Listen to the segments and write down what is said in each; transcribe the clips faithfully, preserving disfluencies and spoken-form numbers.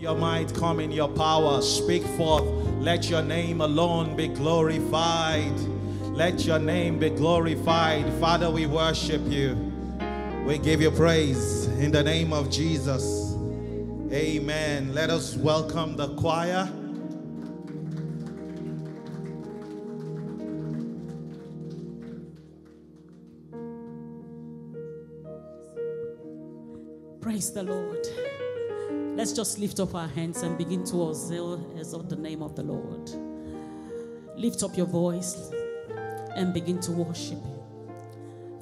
Your might, come in your power. Speak forth. Let your name alone be glorified. Let your name be glorified. Father, we worship you. We give you praise in the name of Jesus. Amen. Let us welcome the choir. Praise the Lord. Let's just lift up our hands and begin to exalt as of the name of the Lord. Lift up your voice and begin to worship Him.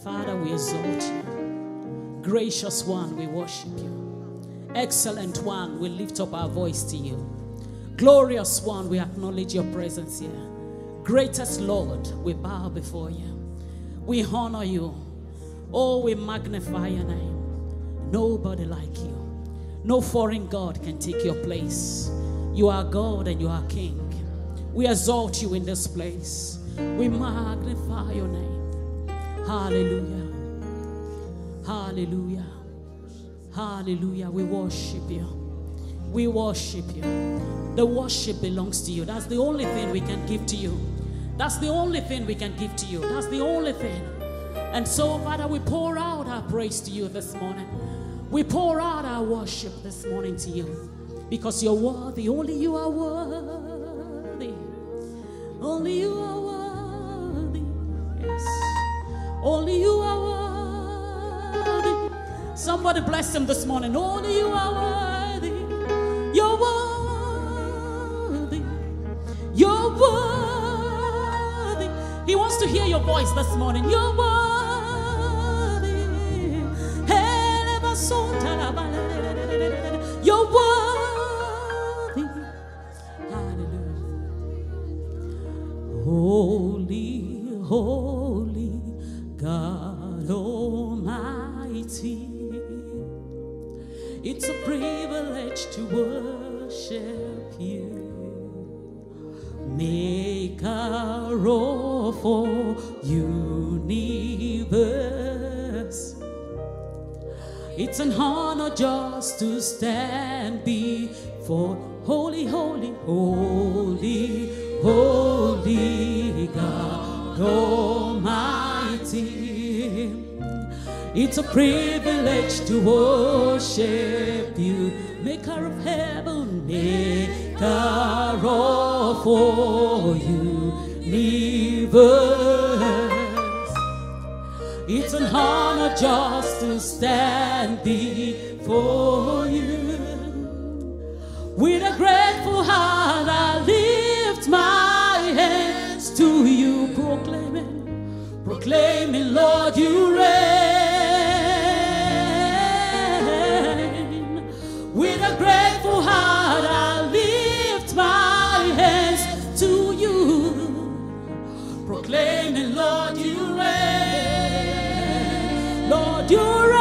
Father, we exalt you. Gracious one, we worship you. Excellent one, we lift up our voice to you. Glorious one, we acknowledge your presence here. Greatest Lord, we bow before you. We honor you. Oh, we magnify your name. Nobody like you. No foreign God can take your place. You are God and you are King. We exalt you in this place. We magnify your name. Hallelujah. Hallelujah. Hallelujah. We worship you. We worship you. The worship belongs to you. That's the only thing we can give to you. That's the only thing we can give to you. That's the only thing. And so, Father, we pour out our praise to you this morning. We pour out our worship this morning to you, because you're worthy. Only you are worthy. Only you are worthy. Yes. Only you are worthy. Somebody bless him this morning. Only you are worthy. You're worthy. You're worthy. He wants to hear your voice this morning. You're worthy. You're worthy. Hallelujah. Holy, holy God Almighty, it's a privilege to worship you, maker of all universe. It's an honor just to stand before holy, holy, holy, holy God Almighty. It's a privilege to worship you, maker of heaven, maker of all universe. It's an honor just to stand before you. With a grateful heart I lift my hands to you, proclaiming, proclaiming, Lord, you reign. With a grateful heart I lift my hands to you, proclaiming, Lord, you reign. Lord, you reign.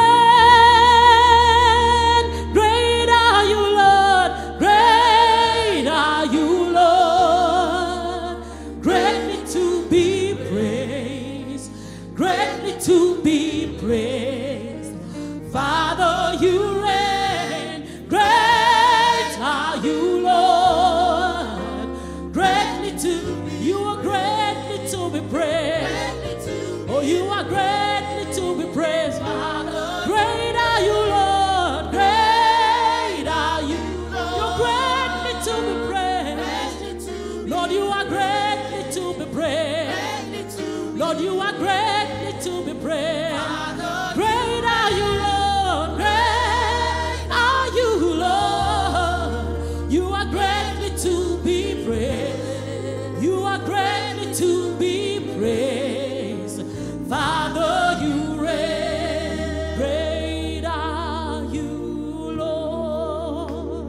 Great are you, Lord. Great are you, Lord. Greatly to be praised. Greatly to be praised. Father, you reign. Great are you, Lord. Greatly to be. You are greatly to be praised. Oh, you are great. Praise Father, great are you, Lord. Great are you. You're greatly to be praised. Lord, you are greatly to be praised. Lord, you are greatly to be praised. Great are you, Lord. Great are you, Lord. You are greatly to be praised. You are greatly to be praised. Father, you. Great are you, Lord.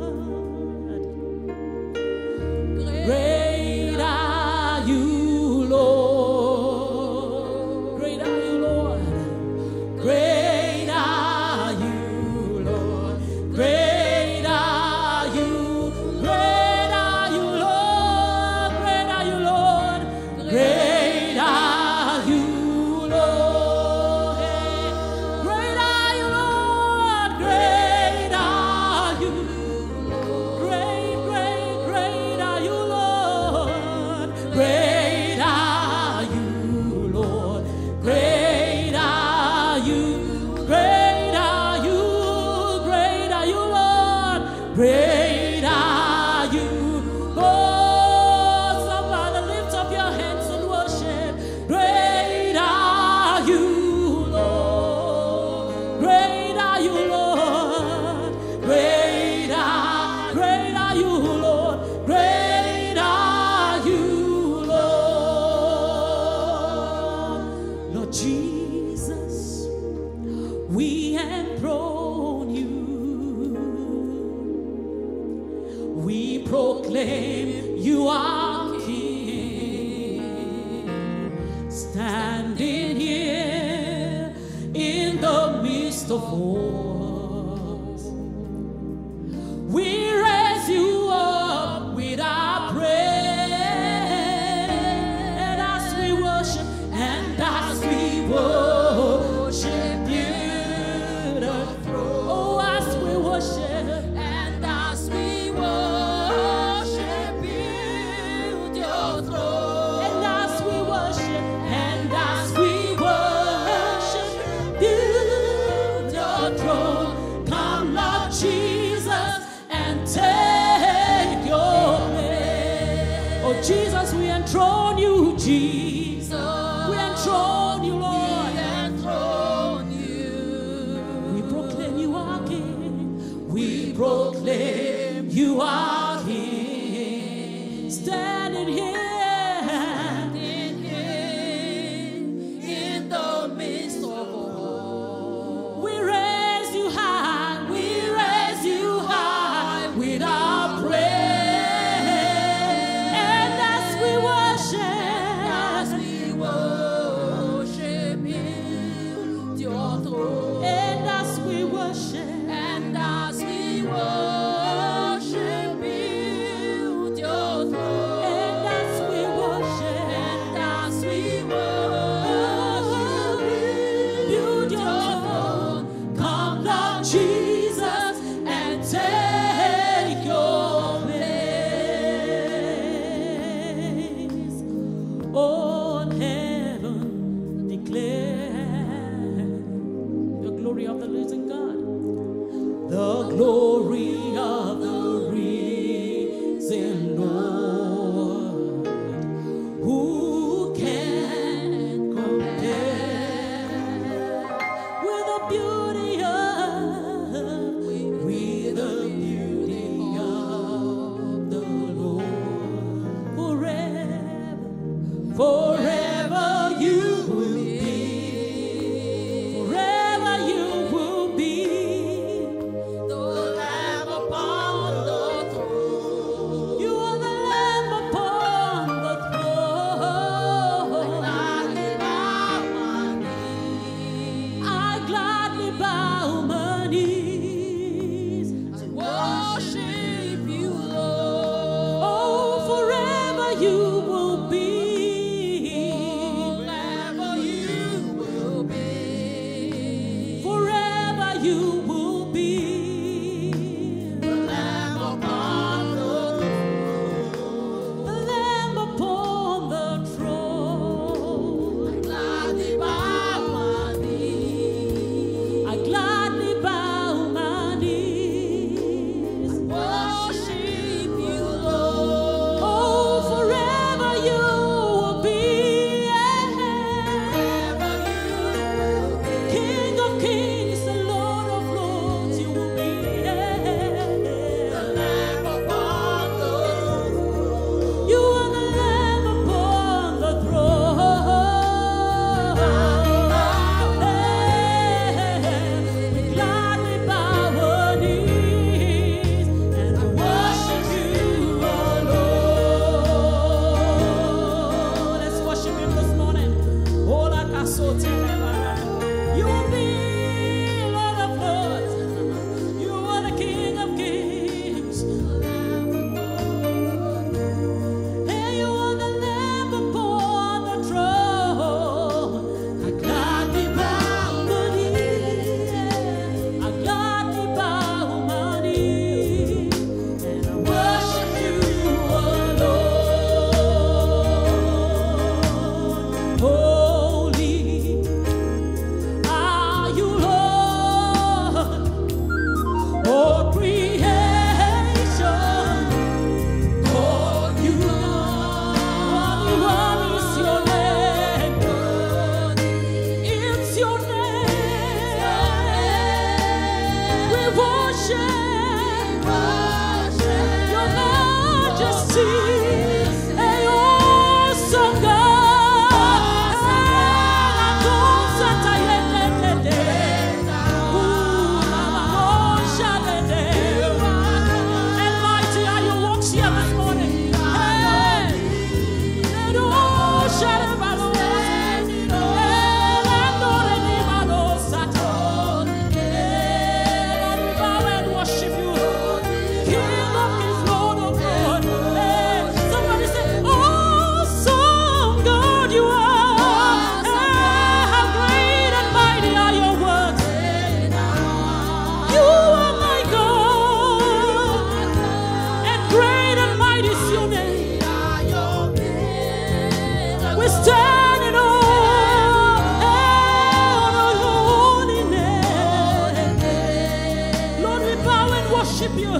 Great are you, oh, somebody lift up your hands and worship. Great are you, Lord. Great are you, Lord. Great are, great are you, Lord. Great are you, Lord. Lord Jesus, we enthrone you. We proclaim you are King, standing here in the midst of us. We raise you up with our praise as we worship, and as we worship you, the throne. Oh, as we worship. Jesus, we enthrone you, Jesus. We enthrone you, Lord. We enthrone you. We proclaim you are King. We proclaim you are King. Standing here, standing here in the midst of all. We raise you high. We raise you high with our praise. And as we worship, and as we worship.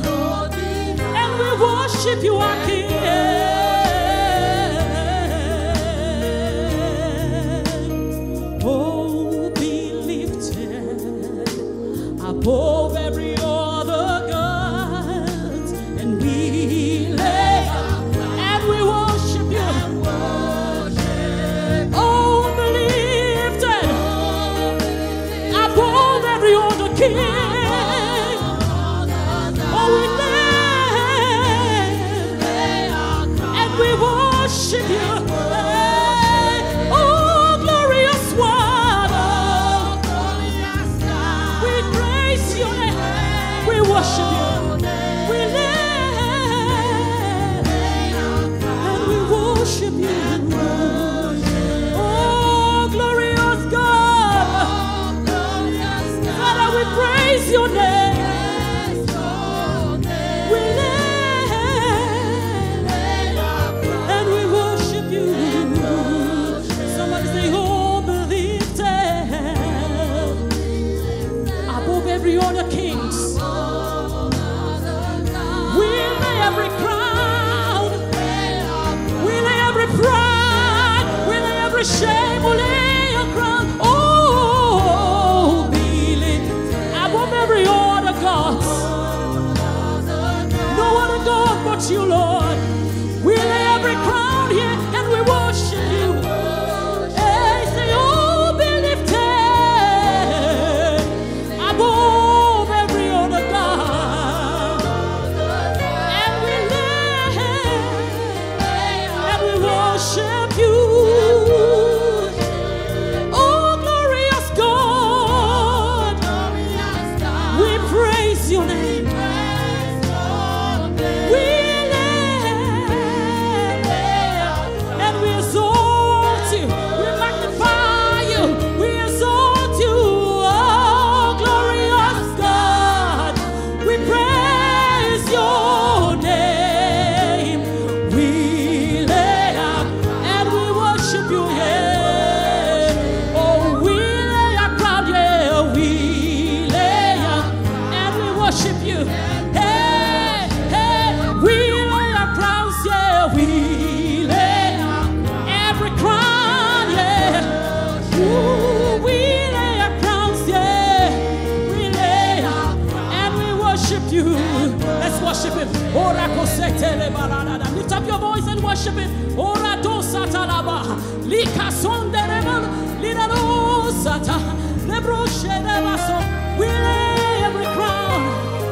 and we worship you, our King. Oh, be lifted above every other God, and we lay up and we worship you. Oh, be lifted above every other King. Shame will lay a crown. Oh, be lifted above every other God. No other God but you, Lord. We lay every crown here and we worship you. Hey, say, oh, be lifted above every other God. And we lay and we worship you. Lift up your voice and worship it. Ora do satalaba, lika son de reman, lira do sata, lebroche de baso. We lay every crown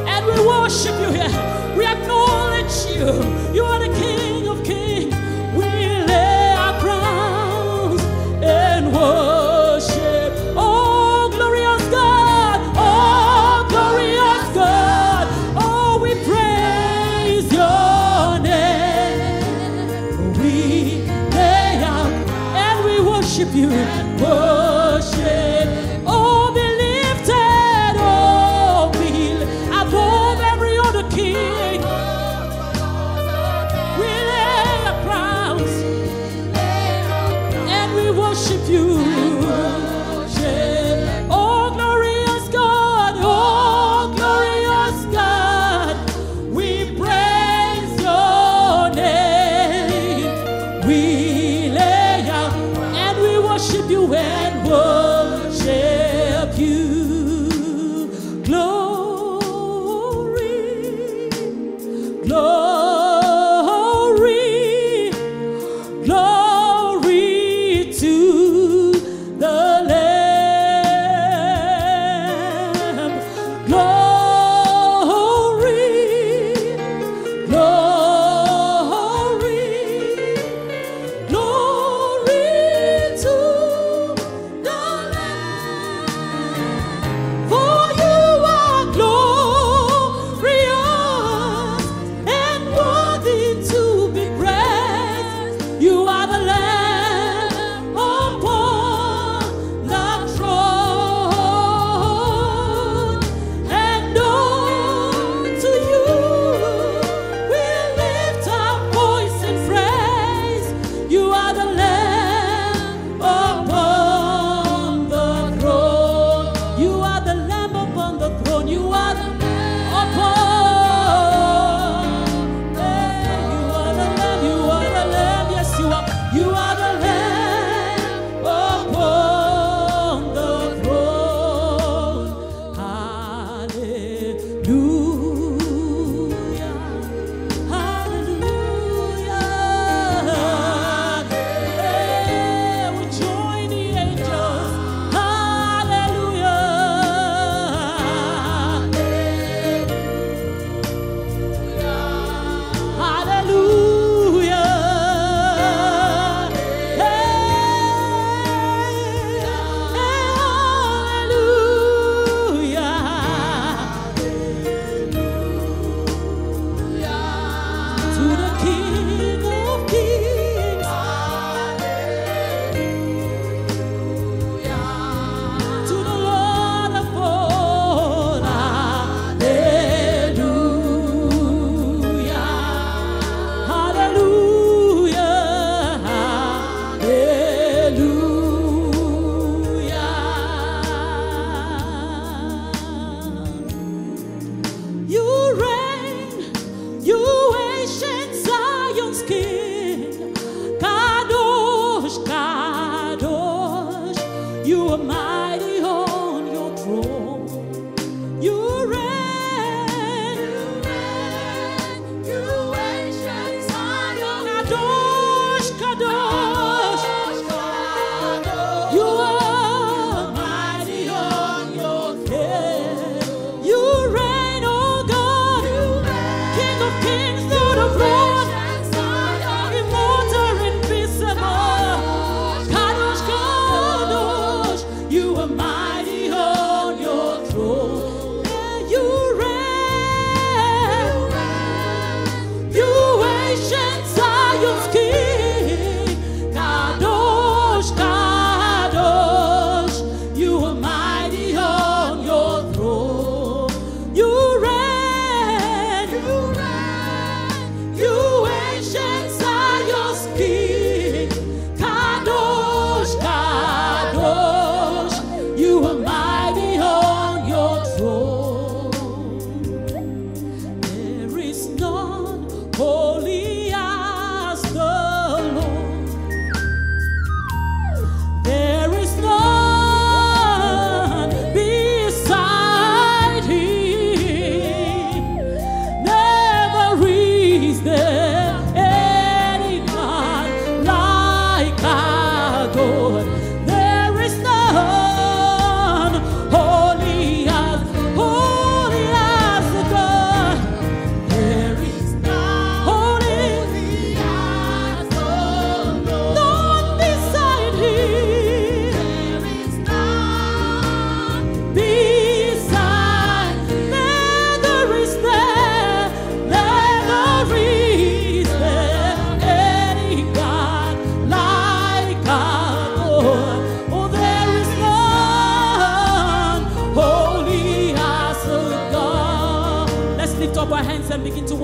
and we worship you here. We acknowledge you. You are the King of Kings. We lay our crowns and worship. You worship, oh, be lifted, oh, be above every other king. We lay our crowns and we worship you. Oh, glorious God, oh, glorious God, we praise your name. We worship you and worship you. Glory, glory, glory to the Lamb. Glory.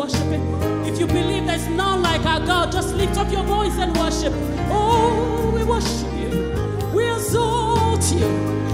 worship Him. If you believe there's none like our God, just lift up your voice and worship. Oh, we worship You. We exalt You.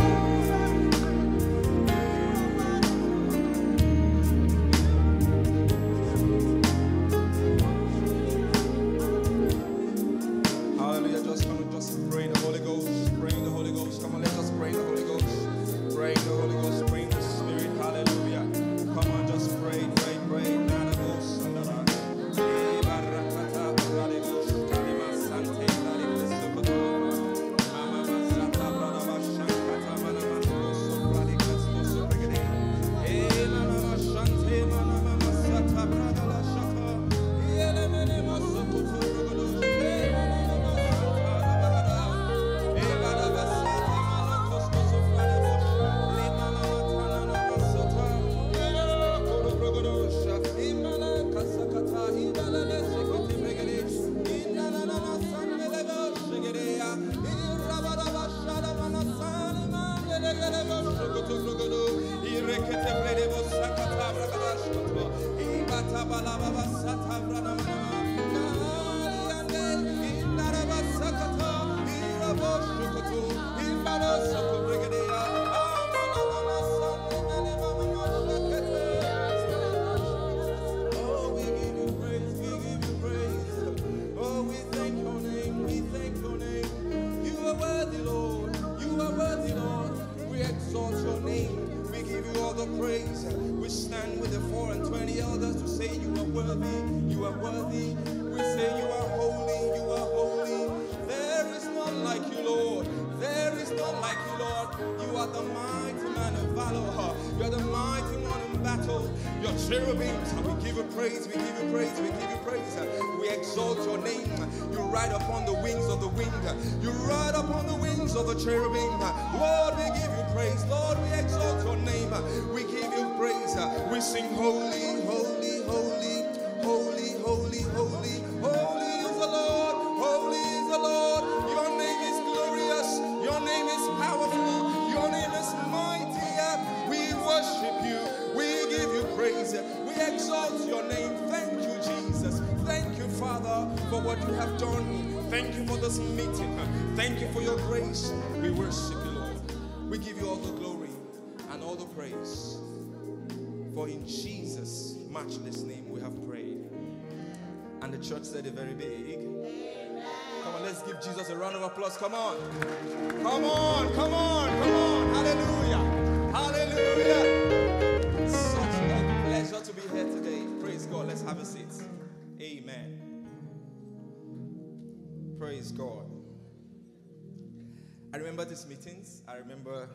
Church said it very big. Amen. Come on, let's give Jesus a round of applause. Come on. Come on, come on, come on. Hallelujah. Hallelujah. Such a pleasure to be here today. Praise God. Let's have a seat. Amen. Praise God. I remember these meetings. I remember,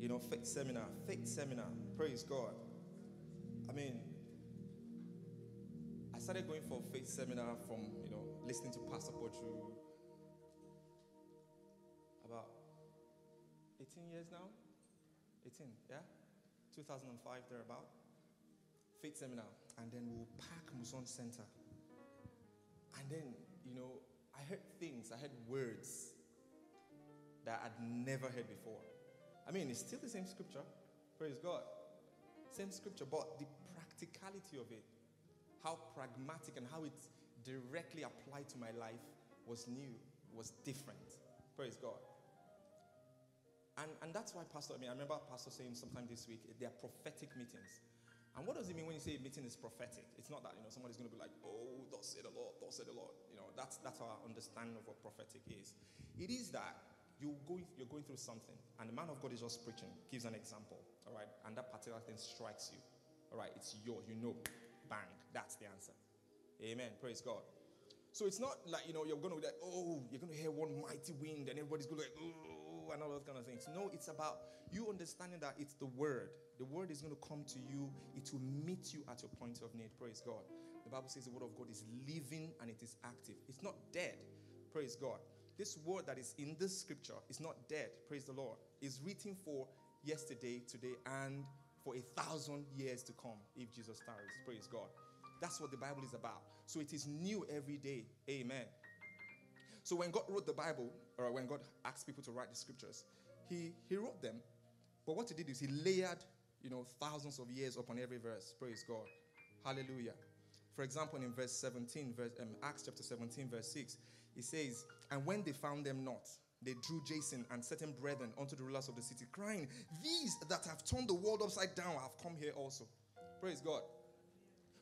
you know, faith seminar. Faith seminar. Praise God. I mean, I started going for a faith seminar from, you know, listening to Pastor Portu about eighteen years now, eighteen, yeah, two thousand five, thereabout, faith seminar, and then we'll pack Muson Center, and then, you know, I heard things, I heard words that I'd never heard before. I mean, it's still the same scripture, praise God, same scripture, but the practicality of it, how pragmatic and how it directly applied to my life was new, was different. Praise God. And, and that's why Pastor, I mean, I remember Pastor saying sometime this week, they are prophetic meetings. And what does it mean when you say a meeting is prophetic? It's not that, you know, somebody's going to be like, oh, thus said the Lord, thus said the Lord. You know, that's, that's our understanding of what prophetic is. It is that you go, you're going through something, and the man of God is just preaching, gives an example, all right? And that particular thing strikes you, all right? It's yours, you know. Bang, that's the answer. Amen. Praise God. So it's not like, you know, you're going to be like, oh, you're going to hear one mighty wind and everybody's going to be like, oh, and all those kind of things. No, it's about you understanding that it's the word. The word is going to come to you. It will meet you at your point of need. Praise God. The Bible says the word of God is living and it is active. It's not dead. Praise God. This word that is in this scripture is not dead. Praise the Lord. It's written for yesterday, today, and for a thousand years to come, if Jesus tarries. Praise God. That's what the Bible is about. So it is new every day. Amen. So when God wrote the Bible, or when God asked people to write the scriptures, He He wrote them. But what He did is He layered, you know, thousands of years upon every verse. Praise God. Hallelujah. For example, in verse seventeen, verse, um, Acts chapter seventeen, verse six, it says, "And when they found them not, they drew Jason and certain brethren unto the rulers of the city, crying, These that have turned the world upside down have come here also." Praise God.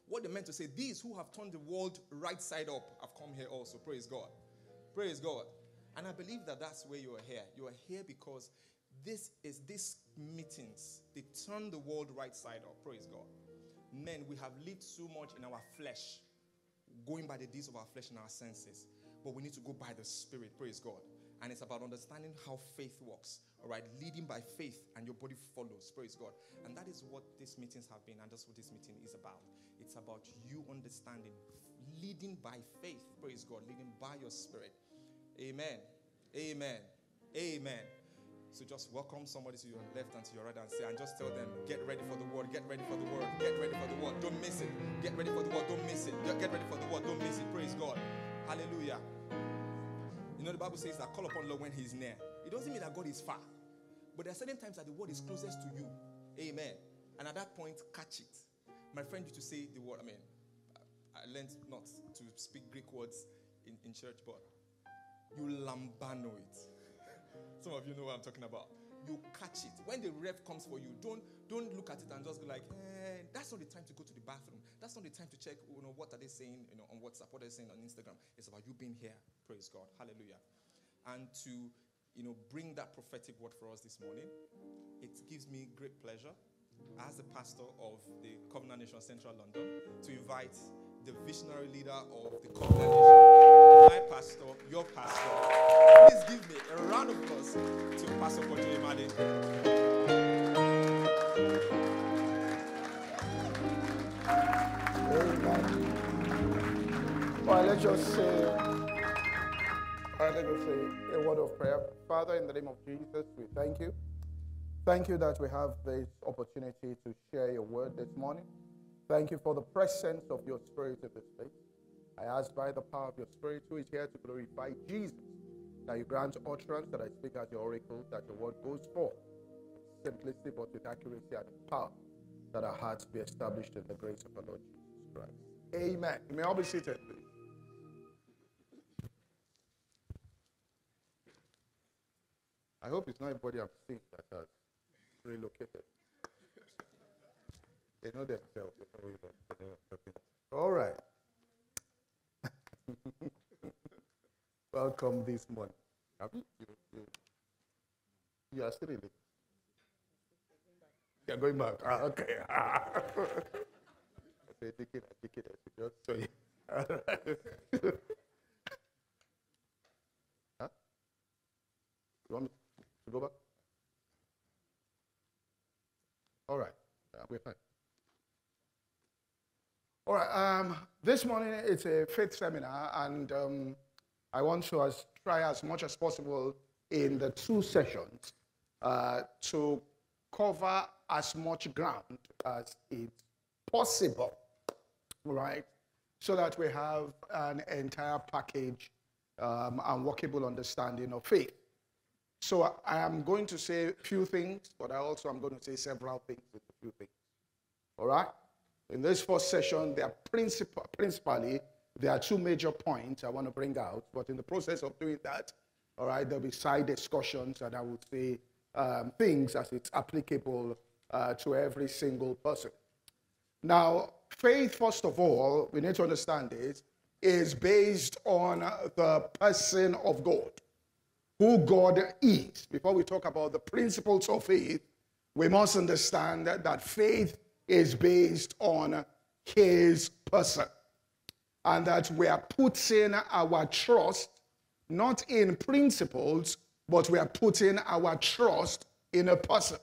What they meant to say, these who have turned the world right side up have come here also. Praise God. Praise God. And I believe that that's where you are here. You are here because this is these meetings. They turn the world right side up. Praise God. Men, we have lived so much in our flesh, going by the deeds of our flesh and our senses. But we need to go by the Spirit. Praise God. And it's about understanding how faith works. All right? Leading by faith, and your body follows. Praise God. And that is what these meetings have been, and that's what this meeting is about. It's about you understanding, leading by faith. Praise God. Leading by your Spirit. Amen. Amen. Amen. So just welcome somebody to your left and to your right and say, and just tell them, get ready for the word, get ready for the word, get ready for the word, don't miss it. Get ready for the word, don't miss it. Get ready for the word, don't miss it. Praise God. Hallelujah. You know, the Bible says that call upon the Lord when he's near. It doesn't mean that God is far. But there are certain times that the word is closest to you. Amen. And at that point, catch it. My friend used to say the word, I mean, I learned not to speak Greek words in, in church, but you lambano it. Some of you know what I'm talking about. You catch it. When the ref comes for you, don't don't look at it and just be like, eh, that's not the time to go to the bathroom. That's not the time to check, you know, what are they saying, you know, on WhatsApp, what are they saying on Instagram. It's about you being here. Praise God. Hallelujah. And to, you know, bring that prophetic word for us this morning, it gives me great pleasure as the pastor of the Covenant Nation Central London to invite the visionary leader of the Covenant Nation, my pastor, your pastor. Please give me a round of applause to Pastor Kojo Imade. Amen. All right, let's just say, all right, let's just say a word of prayer. Father, in the name of Jesus, we thank you. Thank you that we have this opportunity to share your word this morning. Thank you for the presence of your Spirit in this place. I ask by the power of your Spirit, who is here to glorify Jesus, that you grant utterance, that I speak as your oracle, that your word goes forth, simplicity but with accuracy and power, that our hearts be established in the grace of our Lord Jesus Christ. Amen. You may all be seated, please. I hope it's not anybody I'm seeing that has relocated. They know themselves. All right. Welcome this morning. You, you, you are still in it. You are going back. Ah, okay. Ah. I take it, I take it, I just sorry. Huh? You want me to go back? All right. Uh, we're fine. All right. Um, this morning it's a faith seminar, and um, I want to as, try as much as possible in the two sessions uh, to cover as much ground as is possible, right? So that we have an entire package um, and workable understanding of faith. So I, I am going to say a few things, but I also am going to say several things with a few things, all right? In this first session, there are princip- principally there are two major points I want to bring out, but in the process of doing that, all right, there'll be side discussions, and I would say um, things as it's applicable uh, to every single person. Now, faith, first of all, we need to understand this, is based on the person of God, who God is. Before we talk about the principles of faith, we must understand that, that faith is based on his person. And that we are putting our trust, not in principles, but we are putting our trust in a person.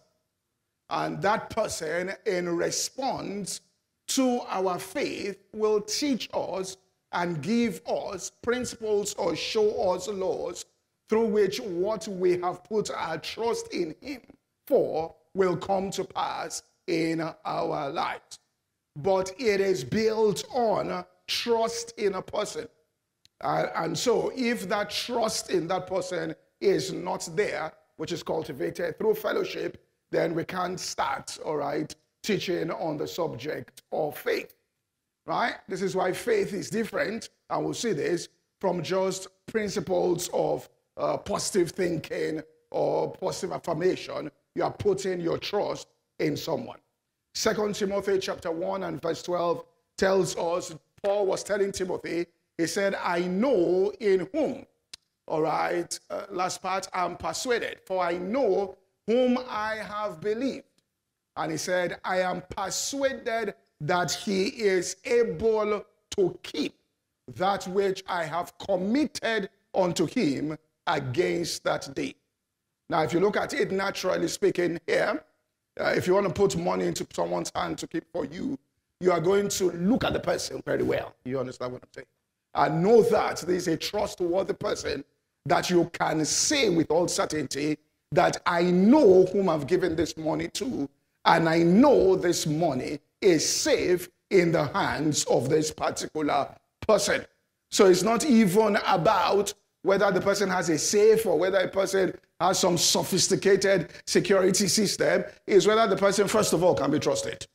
And that person, in response to our faith, will teach us and give us principles or show us laws through which what we have put our trust in him for will come to pass in our lives. But it is built on trust in a person. Uh, and so if that trust in that person is not there, which is cultivated through fellowship, then we can't start, all right, teaching on the subject of faith. right? This is why faith is different, and we'll see this, from just principles of uh, positive thinking or positive affirmation. You are putting your trust in someone. Second Timothy chapter one and verse twelve tells us, Paul was telling Timothy, he said, I know in whom, all right, uh, last part, I'm persuaded, for I know whom I have believed. And he said, I am persuaded that he is able to keep that which I have committed unto him against that day. Now, if you look at it naturally speaking here, uh, if you want to put money into someone's hand to keep for you, you are going to look at the person very well. You understand what I'm saying? And know that there is a trustworthy person that you can say with all certainty that I know whom I've given this money to, and I know this money is safe in the hands of this particular person. So it's not even about whether the person has a safe or whether a person has some sophisticated security system. It's whether the person, first of all, can be trusted.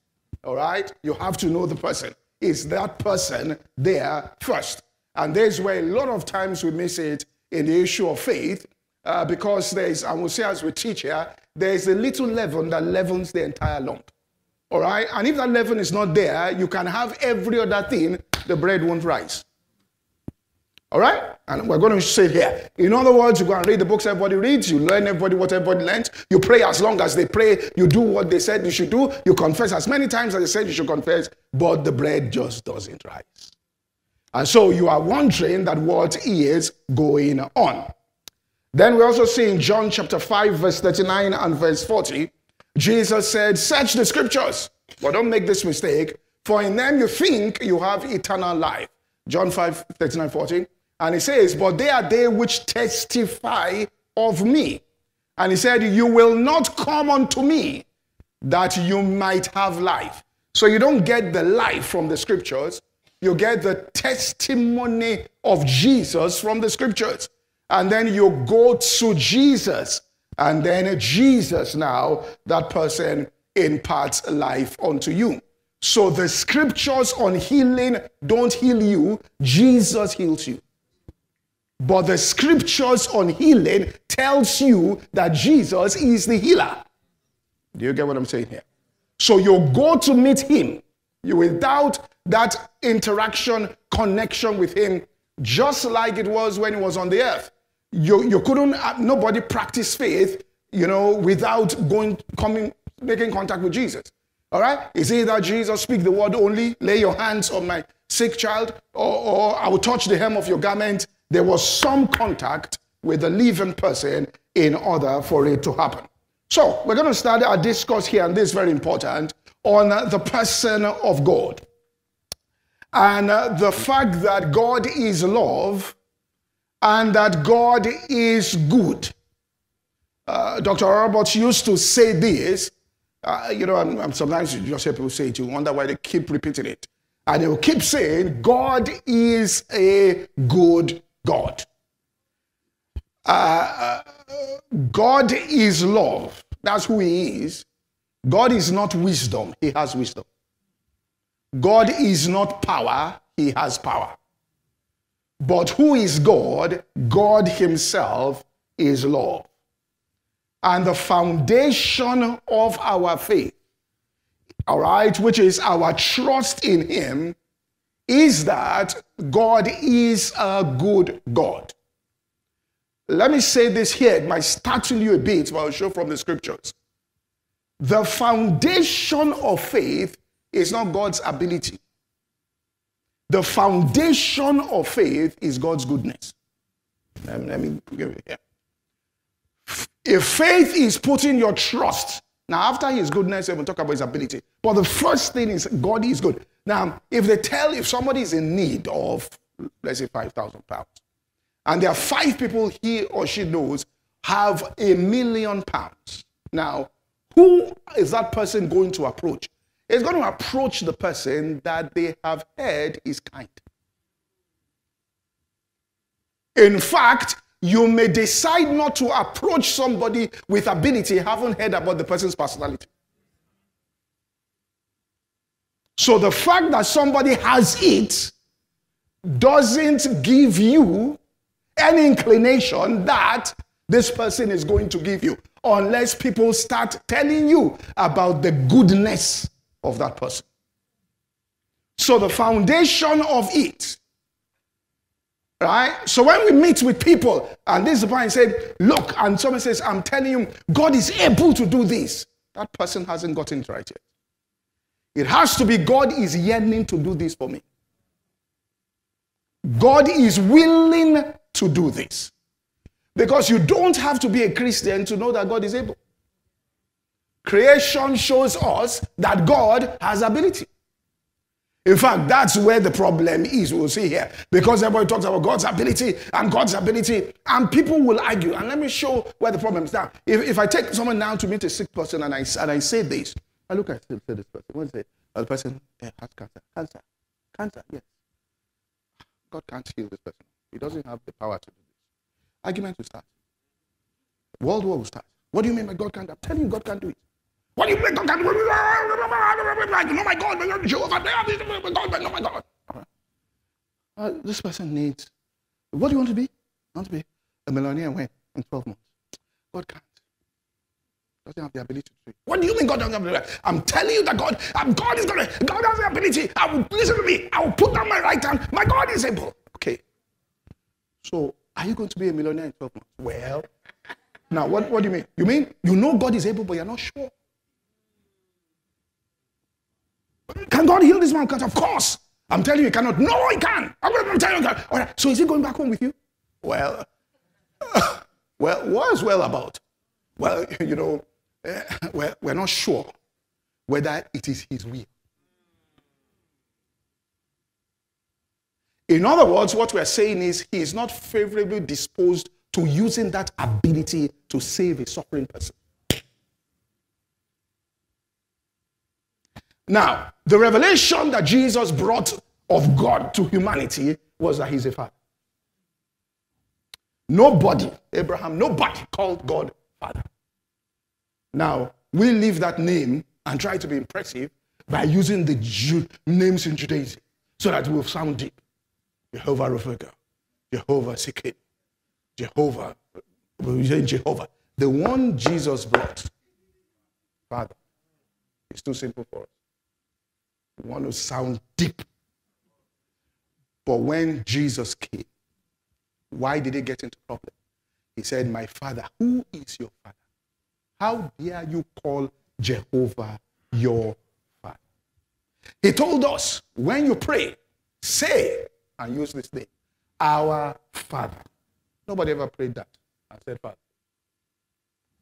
All right? You have to know the person. Is that person there first? And there's where a lot of times we miss it in the issue of faith, uh, because there's, and we'll see as we teach here, there's a little leaven that leavens the entire lump. All right? And if that leaven is not there, you can have every other thing, the bread won't rise. All right? And we're going to sit here. In other words, you go and read the books everybody reads, you learn everybody what everybody learns, you pray as long as they pray, you do what they said you should do, you confess as many times as they said you should confess, but the bread just doesn't rise. And so you are wondering that what is going on. Then we also see in John chapter five, verse thirty-nine and verse forty, Jesus said, search the scriptures, but don't make this mistake, for in them you think you have eternal life. John five, thirty-nine, forty. And he says, but they are they which testify of me. And he said, you will not come unto me that you might have life. So you don't get the life from the scriptures. You get the testimony of Jesus from the scriptures. And then you go to Jesus. And then Jesus now, that person imparts life unto you. So the scriptures on healing don't heal you. Jesus heals you. But the scriptures on healing tells you that Jesus is the healer. Do you get what I'm saying here? So you go to meet him. You without that interaction, connection with him, just like it was when he was on the earth. You, you couldn't, nobody practiced faith, you know, without going, coming, making contact with Jesus. All right? It's either Jesus, speak the word only, lay your hands on my sick child, or, or I will touch the hem of your garment. There was some contact with the living person in order for it to happen. So we're going to start our discourse here, and this is very important, on the person of God. And uh, the fact that God is love and that God is good. Uh, Doctor Roberts used to say this. Uh, you know, I'm, I'm sometimes you just hear people say it, you wonder why they keep repeating it. And they will keep saying, God is a good God. Uh, God is love. That's who he is. God is not wisdom. He has wisdom. God is not power. He has power. But who is God? God himself is love. And the foundation of our faith, all right, which is our trust in him, is that God is a good God. Let me say this here. It might startle you a bit, but I'll show from the scriptures. The foundation of faith is not God's ability. The foundation of faith is God's goodness. Let me, let me give it here. If faith is putting your trust, now after his goodness, we'll talk about his ability. But the first thing is God is good. Now, if they tell, if somebody is in need of, let's say, five thousand pounds, and there are five people he or she knows have a million pounds. Now, who is that person going to approach? It's going to approach the person that they have heard is kind. In fact, you may decide not to approach somebody with ability, haven't heard about the person's personality. So the fact that somebody has it doesn't give you an inclination that this person is going to give you, unless people start telling you about the goodness of that person. So the foundation of it, right? So when we meet with people, and this is the point, I said, look, and someone says, I'm telling you, God is able to do this. That person hasn't gotten it right yet. It has to be God is yearning to do this for me. God is willing to do this. Because you don't have to be a Christian to know that God is able. Creation shows us that God has ability. In fact, that's where the problem is, we'll see here. Because everybody talks about God's ability and God's ability, and people will argue. And let me show where the problem is. Now, if, if I take someone now to meet a sick person and I, and I say this, I look at this person, what is it? The person has cancer. Cancer. Cancer, yes. God can't heal this person. He doesn't have the power to do this. Argument will start. World war will start. What do you mean by God can't? I'm telling you, God can't do it. What do you mean God can't do it? No, my God, my Jehovah, no, my God. Uh, this person needs, what do you want to be? I want to be a millionaire when in twelve months. God can't. Doesn't have the ability to do it. What do you mean God doesn't have the ability? I'm telling you that God, um, God is going to, God has the ability. I will, listen to me. I will put down my right hand. My God is able. Okay. So, are you going to be a millionaire in twelve months? Well, now what, what do you mean? You mean you know God is able, but you're not sure. Can God heal this man? Of course. I'm telling you, he cannot. No, he can. I'm going to tell you. All right. So, is he going back home with you? Well, uh, well, what is well about? Well, you know, Uh, well, we're not sure whether it is his will. In other words, what we're saying is he is not favorably disposed to using that ability to save a suffering person. Now, the revelation that Jesus brought of God to humanity was that he's a father. Nobody, Abraham, nobody called God father. Now, we leave that name and try to be impressive by using the Jew names in Judaism so that we'll sound deep. Jehovah Rapha, Jehovah Sikkim, Jehovah, we say Jehovah. The one Jesus brought, Father, is too simple for us. We want to sound deep. But when Jesus came, why did he get into problem? He said, my Father, who is your Father? How dare you call Jehovah your Father? He told us, when you pray, say, and use this name, our Father. Nobody ever prayed that and said Father.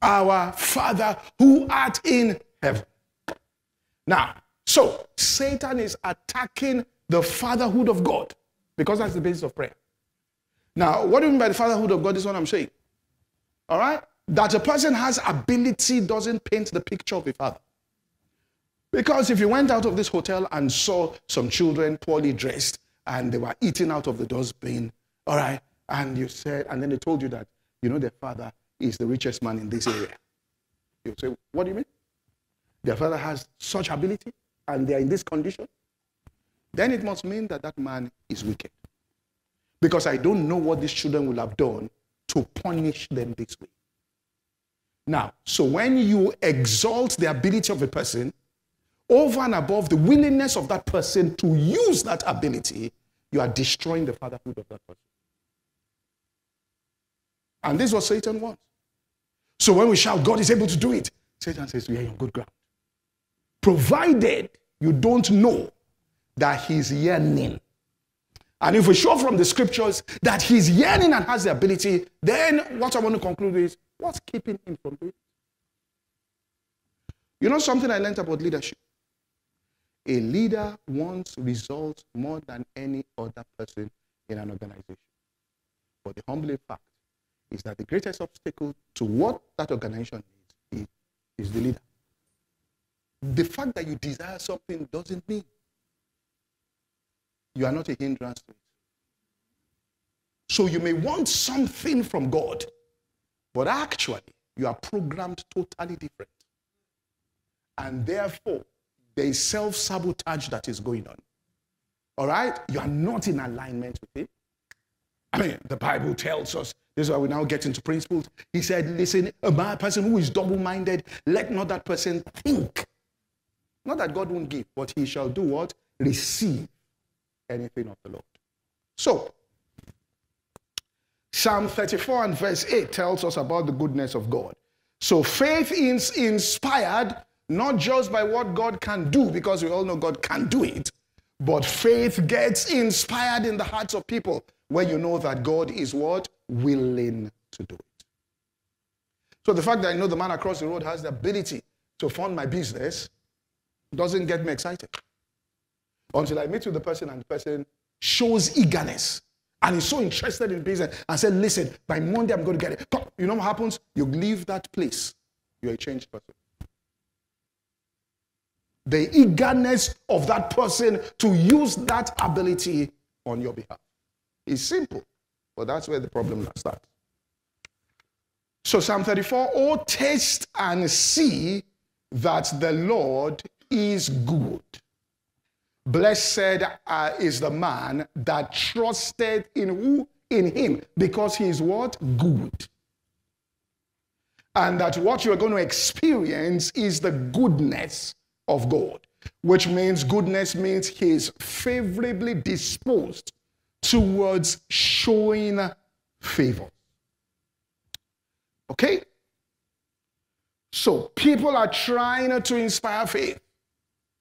Our Father who art in heaven. Now, so Satan is attacking the fatherhood of God because that's the basis of prayer. Now, what do you mean by the fatherhood of God is what I'm saying. All right? That a person has ability doesn't paint the picture of a father. Because if you went out of this hotel and saw some children poorly dressed and they were eating out of the dustbin, all right, and you said, and then they told you that, you know, their father is the richest man in this area. You say, what do you mean? Their father has such ability and they are in this condition? Then it must mean that that man is wicked. Because I don't know what these children will have done to punish them this way. Now, so when you exalt the ability of a person over and above the willingness of that person to use that ability, you are destroying the fatherhood of that person. And this is what Satan wants. So when we shout, God is able to do it, Satan says, we are on good ground. Provided you don't know that he's yearning. And if we show from the scriptures that he's yearning and has the ability, then what I want to conclude is, what's keeping him from doing it? You know something I learned about leadership? A leader wants results more than any other person in an organization. But the humbling fact is that the greatest obstacle to what that organization needs is, is the leader. The fact that you desire something doesn't mean you are not a hindrance to it. So you may want something from God, but actually, you are programmed totally different. And therefore, there is self-sabotage that is going on. All right? You are not in alignment with it. I mean, the Bible tells us, this is why we now get into principles. He said, listen, a person who is double-minded, let not that person think. Not that God won't give, but he shall do what? Receive anything of the Lord. So, Psalm thirty-four and verse eight tells us about the goodness of God. So faith is inspired, not just by what God can do, because we all know God can do it, but faith gets inspired in the hearts of people when you know that God is what? Willing to do it. So the fact that I know the man across the road has the ability to fund my business doesn't get me excited. Until I meet with the person and the person shows eagerness. And he's so interested in business and said, listen, by Monday I'm going to get it. You know what happens? You leave that place. You're a changed person. The eagerness of that person to use that ability on your behalf is simple. But that's where the problem starts. So Psalm thirty-four, oh, taste and see that the Lord is good. Blessed uh, is the man that trusted in who? In him. Because he is what? Good. And that what you're going to experience is the goodness of God. Which means goodness means he is favorably disposed towards showing favor. Okay? So people are trying to inspire faith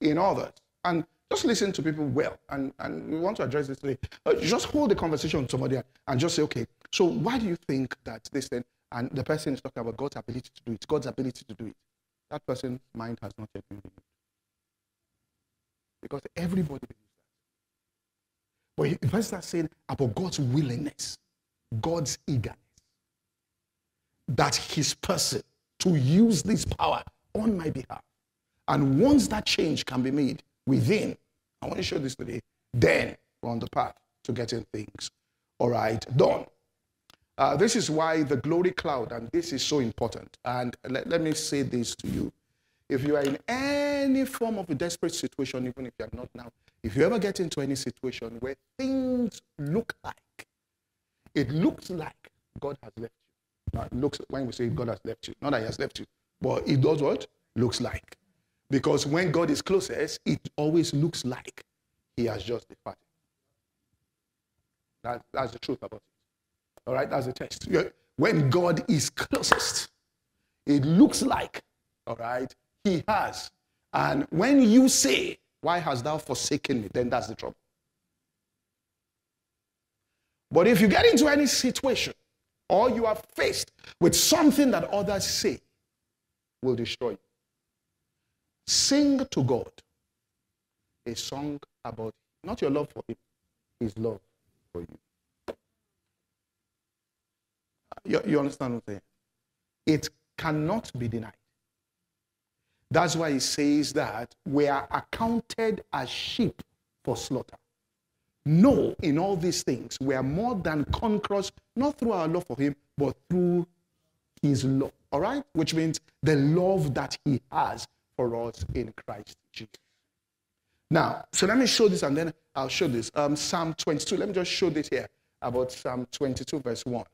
in others. And just listen to people well, and, and we want to address this today. Uh, just hold the conversation with somebody and just say, okay, so why do you think that this thing, and the person is talking about God's ability to do it, God's ability to do it. That person's mind has not yet been renewed. Because everybody believes that. But the person starts saying about God's willingness, God's eagerness, that his person to use this power on my behalf. And once that change can be made, within, I want to show this today, then we're on the path to getting things, all right, done. Uh, this is why the glory cloud, and this is so important. And let, let me say this to you. If you are in any form of a desperate situation, even if you are not now, if you ever get into any situation where things look like, it looks like God has left you. Now, it looks, when we say God has left you, not that he has left you, but it does what? Looks like. Because when God is closest, it always looks like he has just departed. That, that's the truth about it. All right, that's the text. When God is closest, it looks like, all right, he has. And when you say, why hast thou forsaken me? Then that's the trouble. But if you get into any situation, or you are faced with something that others say will destroy you, sing to God a song about not your love for him, his love for you. You, you understand what I'm saying? It cannot be denied. That's why he says that we are accounted as sheep for slaughter. No, in all these things, we are more than conquerors, not through our love for him, but through his love. All right? Which means the love that he has for us in Christ Jesus. Now, so let me show this and then I'll show this. Um, Psalm twenty-two, let me just show this here about Psalm twenty-two verse one.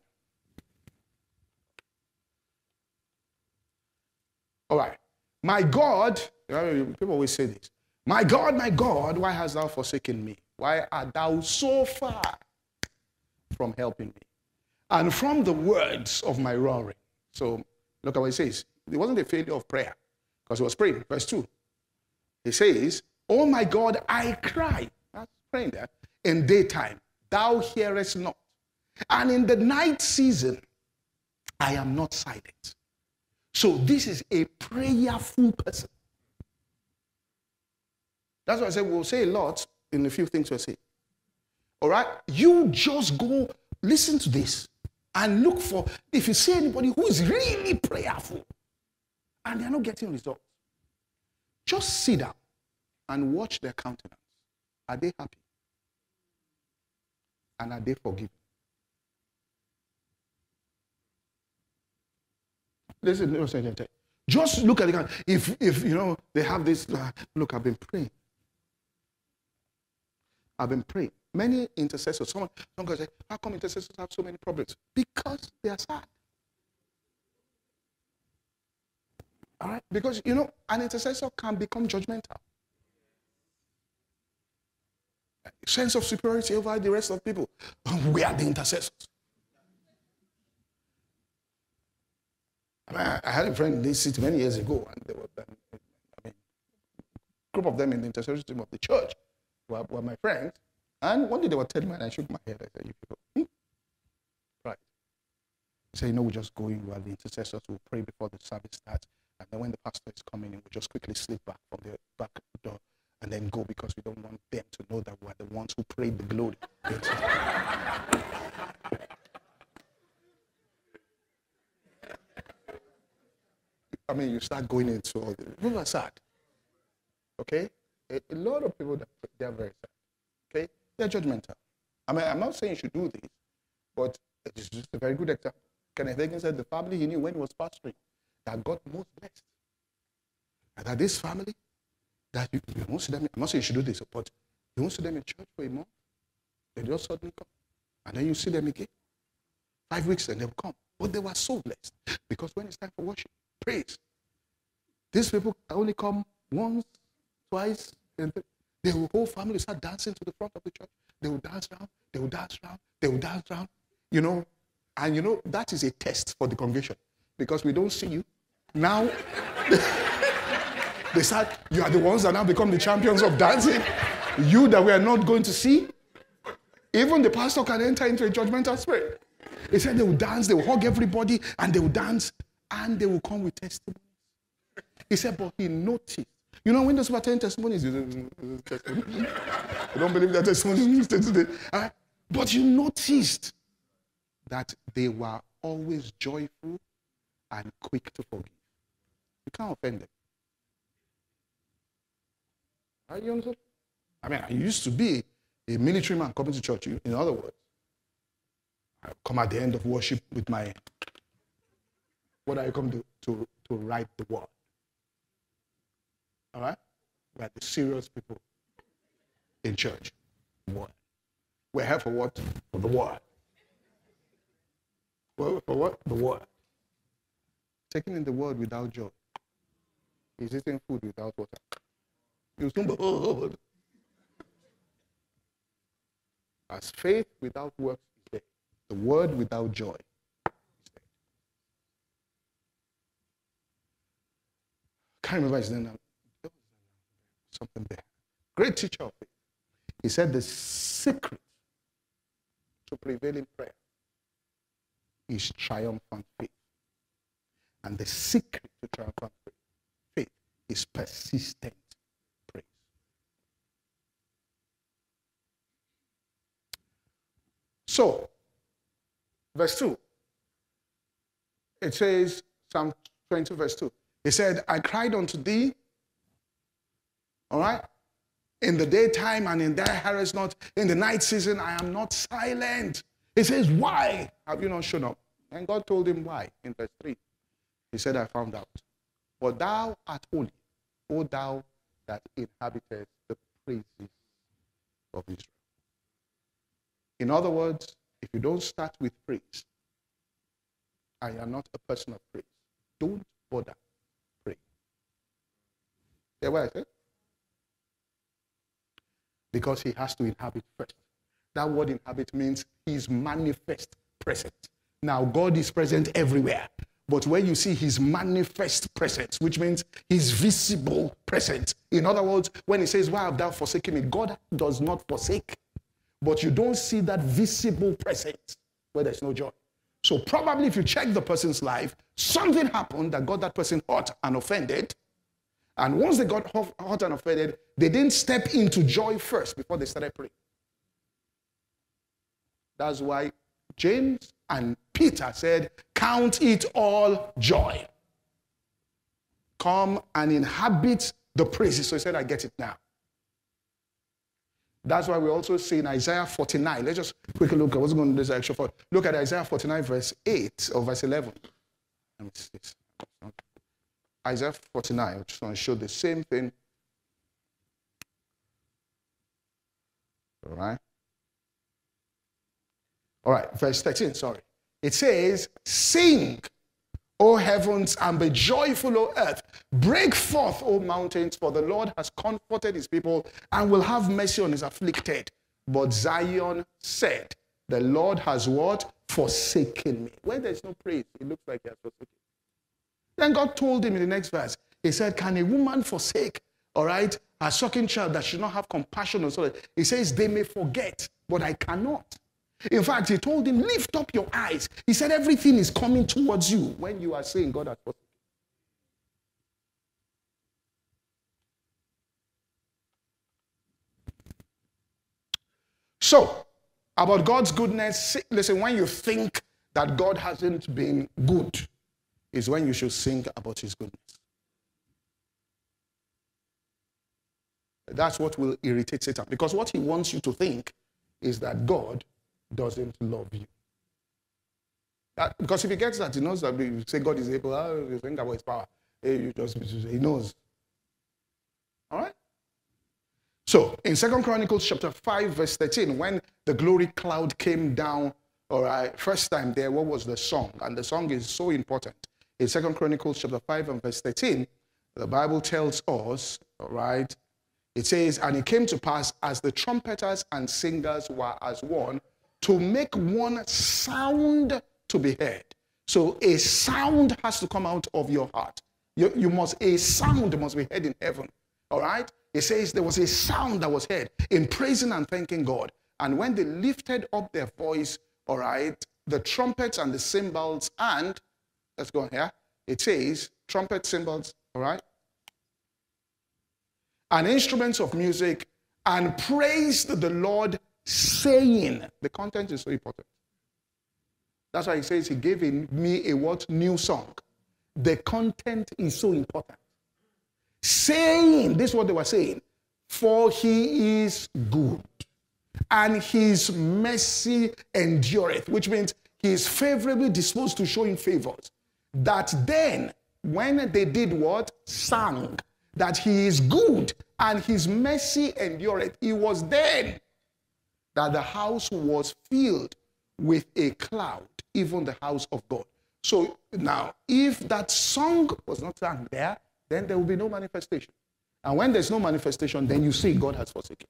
All right. My God, people always say this. My God, my God, why hast thou forsaken me? Why art thou so far from helping me? And from the words of my roaring. So look at what it says. It wasn't a failure of prayer. Because he was praying. Verse two. He says, oh my God, I cry. That's praying there. In daytime, thou hearest not. And in the night season, I am not silent. So this is a prayerful person. That's why I said we'll say a lot in a few things we'll say. All right? You just go listen to this and look for, if you see anybody who is really prayerful, and they're not getting results, just sit down and watch their countenance. Are they happy? And are they forgiven? Listen, Just look at the ground. If, if you know, they have this, uh, look, I've been praying. I've been praying. Many intercessors, someone, someone say, how come intercessors have so many problems? Because they are sad. All right? Because, you know, an intercessor can become judgmental. Sense of superiority over the rest of people. We are the intercessors. I, mean, I had a friend in this city many years ago, and there was I mean, a group of them in the intercessory team of the church were, were my friends. And one day they were telling me, and I shook my head. I said, "You people, hmm? right?" They said, "You know, we just go in. We are the intercessors. We will pray before the service starts, and then when the pastor is coming in, we just quickly slip back from the back door." And then go, because we don't want them to know that we're the ones who prayed the glory. I mean, you start going into all the people are sad. Okay? A, a lot of people, that they are very sad. Okay? They're judgmental. I mean, I'm not saying you should do this, but it's just a very good example. Kenneth Hagin said the family he knew when he was pastoring that got most blessed. And that this family, that you, you won't see them, I'm not saying you should do this, but you won't see them in church for a month. They just suddenly come. And then you see them again. Five weeks and they'll come. But they were so blessed. Because when it's time for worship, praise, these people only come once, twice, and the whole family start dancing to the front of the church. They will dance around, they will dance around, they will dance around. You know, and you know, that is a test for the congregation. Because we don't see you. Now... They said, you are the ones that now become the champions of dancing. You that we are not going to see. Even the pastor can enter into a judgmental spirit. He said they will dance, they will hug everybody, and they will dance, and they will come with testimonies. He said, but he noticed. You know, when those were telling testimonies, you don't believe that testimonies today. Right? But you noticed that they were always joyful and quick to forgive. You can't offend them. Are you understand? I mean, I used to be a military man coming to church. In other words, I come at the end of worship with my, what I come to, to, to write the word. All right? We're the serious people in church. What? We're here for what? For the word. Well, for what? The word. Taking in the word without joy is eating food without water. You soon be old. As faith without works is dead. The word without joy is dead. I can't remember his name now. Something there. Great teacher of faith. He said the secret to prevailing prayer is triumphant faith. And the secret to triumphant faith, faith is persistent. So, verse two, it says, Psalm twenty, verse two, it said, I cried unto thee, all right, in the daytime and in thy harass not, in the night season I am not silent. It says, why have you not shown up? And God told him why in verse three. He said, I found out. For thou art holy, O thou that inhabitest the praises of Israel. In other words, if you don't start with praise, I am not a person of praise. Don't bother praying. Hear what I said? Because he has to inhabit first. That word inhabit means his manifest presence. Now, God is present everywhere. But when you see his manifest presence, which means his visible presence. In other words, when he says, why have thou forsaken me? God does not forsake. But you don't see that visible presence where there's no joy. So probably if you check the person's life, something happened that got that person hurt and offended. And once they got hurt and offended, they didn't step into joy first before they started praying. That's why James and Peter said, count it all joy. Come and inhabit the praises. So he said, I get it now. That's why we also see in Isaiah forty-nine. Let's just quickly look. I wasn't going to do this extra for. Look at Isaiah forty-nine, verse eight or verse eleven. Let me see this. Isaiah forty-nine, I just want to show the same thing. All right. All right, verse thirteen, sorry. It says, sing, O heavens, and be joyful, O earth. Break forth, O mountains, for the Lord has comforted his people and will have mercy on his afflicted. But Zion said, the Lord has what? Forsaken me. Where there's no praise, it looks like he has forsaken. Then God told him in the next verse, he said, can a woman forsake, all right, a sucking child that should not have compassion on someone? He says, they may forget, but I cannot. In fact, he told him, lift up your eyes. He said, everything is coming towards you when you are saying God has forsaken. So, about God's goodness, listen, when you think that God hasn't been good, is when you should sing about his goodness. That's what will irritate Satan, because what he wants you to think is that God doesn't love you. That, because if he gets that, he knows that you say God is able, oh, you think about his power, hey, you just, he knows. All right? So, in Second Chronicles chapter five, verse thirteen, when the glory cloud came down, all right, first time there, what was the song? And the song is so important. In Second Chronicles chapter five and verse thirteen, the Bible tells us, all right, it says, and it came to pass as the trumpeters and singers were as one, to make one sound to be heard. So a sound has to come out of your heart. You, you must, a sound must be heard in heaven. All right? It says there was a sound that was heard in praising and thanking God. And when they lifted up their voice, all right, the trumpets and the cymbals and, let's go on here, it says trumpet, cymbals, all right, and instruments of music, and praised the Lord, saying, the content is so important. That's why he says he gave me a what? New song. The content is so important. Saying, this is what they were saying, for he is good, and his mercy endureth, which means he is favorably disposed to showing favors. That then, when they did what? Sang. That he is good and his mercy endureth. It was then that the house was filled with a cloud, even the house of God. So now, if that song was not sung there, then there will be no manifestation. And when there's no manifestation, then you see God has forsaken.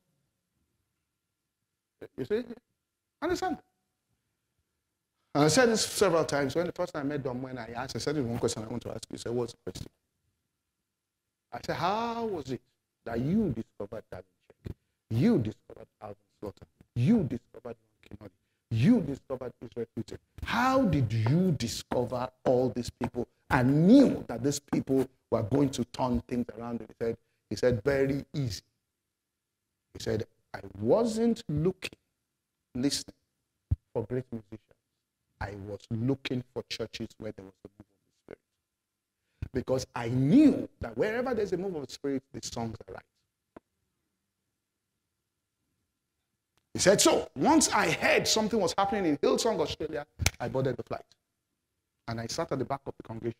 You see? Understand? And I said this several times. When the first time I met Dom, when I asked, I said, one question I want to ask you. He said, what's the question? I said, how was it that you discovered David Check? You discovered Alvin Slaughter. You discovered Kinodi. You discovered Israel Putin. How did you discover all these people and knew that these people were going to turn things around? He said, he said, very easy. He said, I wasn't looking, listening for great musicians. I was looking for churches where there was a move of the Spirit. Because I knew that wherever there's a move of the Spirit, the songs are right. He said, so once I heard something was happening in Hillsong, Australia, I boarded the flight. And I sat at the back of the congregation.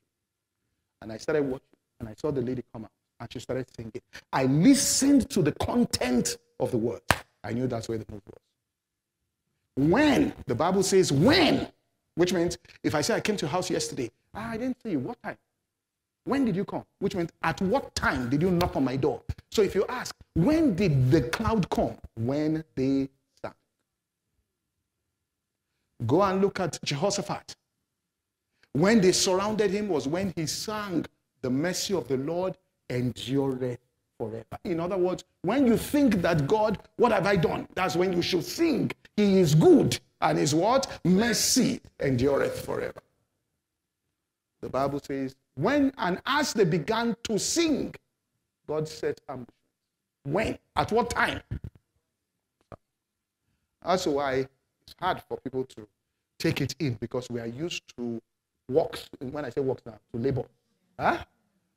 And I started watching. And I saw the lady come out. And she started singing. I listened to the content of the word. I knew that's where the move was. When, the Bible says when, which means if I say I came to your house yesterday, ah, I didn't tell you what time. When did you come? Which means at what time did you knock on my door? So if you ask, when did the cloud come? When they sang. Go and look at Jehoshaphat. When they surrounded him was when he sang, the mercy of the Lord endureth forever. In other words, when you think that God, what have I done? That's when you should sing. He is good and his what? Mercy endureth forever. The Bible says, when and as they began to sing, God set ambush. When? At what time? That's why it's hard for people to take it in, because we are used to works. When I say works now, to labor. Huh?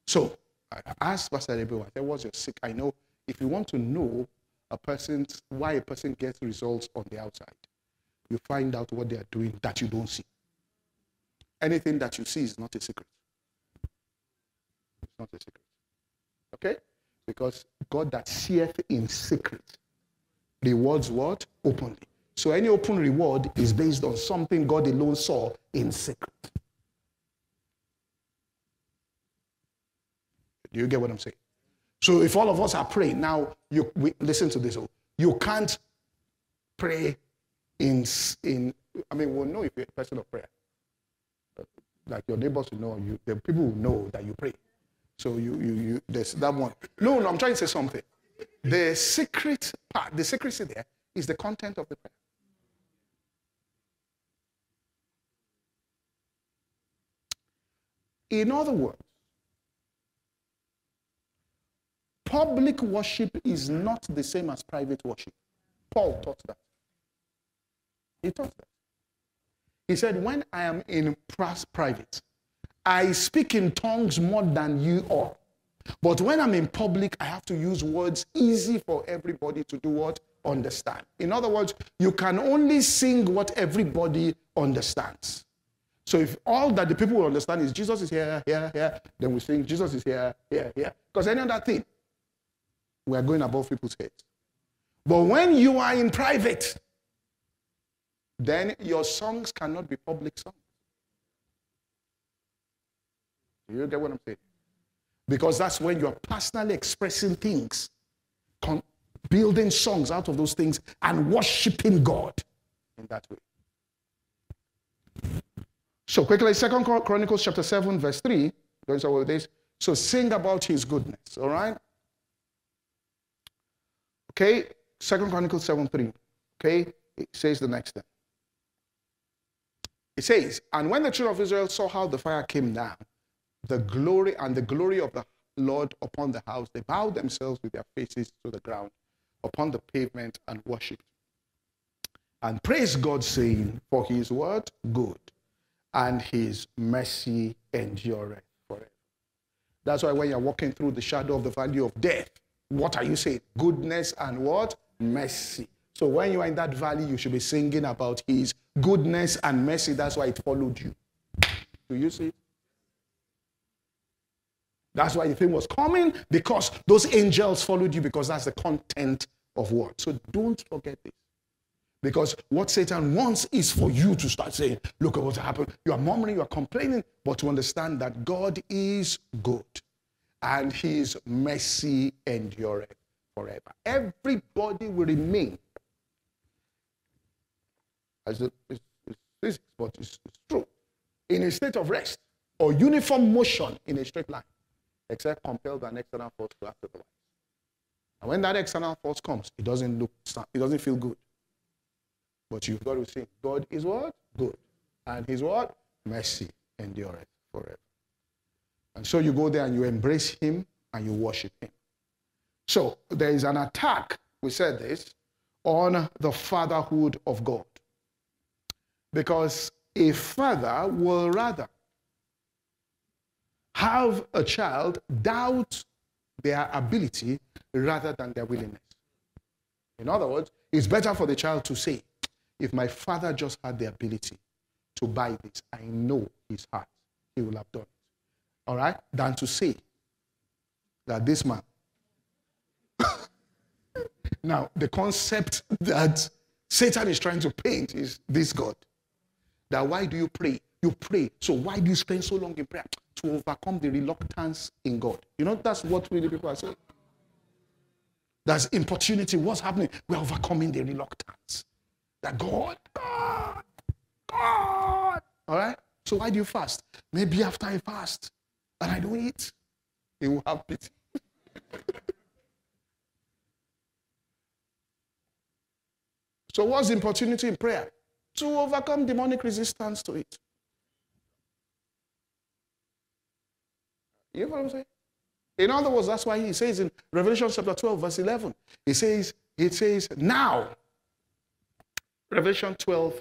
So I asked Pastor Debo, I said, what's your sick? I know if you want to know a person's, why a person gets results on the outside, you find out what they are doing that you don't see. Anything that you see is not a secret. not a secret. Okay? Because God that seeth in secret rewards what? Openly. So any open reward is based on something God alone saw in secret. Do you get what I'm saying? So if all of us are praying, now you we, listen to this. You can't pray in, in I mean, we'll know if you're a person of prayer. Like your neighbors will know, you, the people will know that you pray. So you, you, you, there's that one. No, no, I'm trying to say something. The secret part, the secrecy there is the content of the prayer. In other words, public worship is not the same as private worship. Paul taught that. He taught that. He said, when I am in private, I speak in tongues more than you all. But when I'm in public, I have to use words easy for everybody to do what? Understand. In other words, you can only sing what everybody understands. So if all that the people will understand is Jesus is here, here, here, then we sing Jesus is here, here, here. Because any other thing, we are going above people's heads. But when you are in private, then your songs cannot be public songs. You get what I'm saying? Because that's when you're personally expressing things, building songs out of those things, and worshiping God in that way. So quickly, Second Chronicles chapter seven, verse three. Don't start with this. So sing about his goodness, all right? Okay, Second Chronicles seven, three. Okay, it says the next thing. It says, and when the children of Israel saw how the fire came down, the glory and the glory of the Lord upon the house, they bowed themselves with their faces to the ground upon the pavement and worshipped. And praise God, saying, for his word good, and his mercy endureth forever. That's why when you're walking through the shadow of the valley of death, what are you saying? Goodness and what? Mercy. So when you are in that valley, you should be singing about his goodness and mercy. That's why it followed you. Do you see? That's why the thing was coming, because those angels followed you, because that's the content of what. So don't forget this. Because what Satan wants is for you to start saying, look at what happened. You are murmuring, you are complaining, but to understand that God is good and his mercy endureth forever. Everybody will remain. As it, it's, it's physics, but it's, it's true. In a state of rest or uniform motion in a straight line, except compelled an external force to act otherwise. And when that external force comes, it doesn't look, it doesn't feel good. But you've got to say, God is what? Good. And his what? Mercy endureth forever. And so you go there and you embrace him and you worship him. So there is an attack, we said this, on the fatherhood of God. Because a father will rather have a child doubt their ability rather than their willingness. In other words, it's better for the child to say, if my father just had the ability to buy this, I know his heart, he will have done it. All right? Than to say that this man. Now, the concept that Satan is trying to paint is this God. That why do you pray? You pray. So why do you spend so long in prayer? To overcome the reluctance in God. You know, that's what really people are saying. That's importunity. What's happening? We're overcoming the reluctance. That God, God, God. All right? So why do you fast? Maybe after I fast and I don't eat, it will have pity. So what's importunity in prayer? To overcome demonic resistance to it. You know what I'm saying? In other words, that's why he says in Revelation chapter twelve, verse eleven, he says, it says, now, Revelation twelve,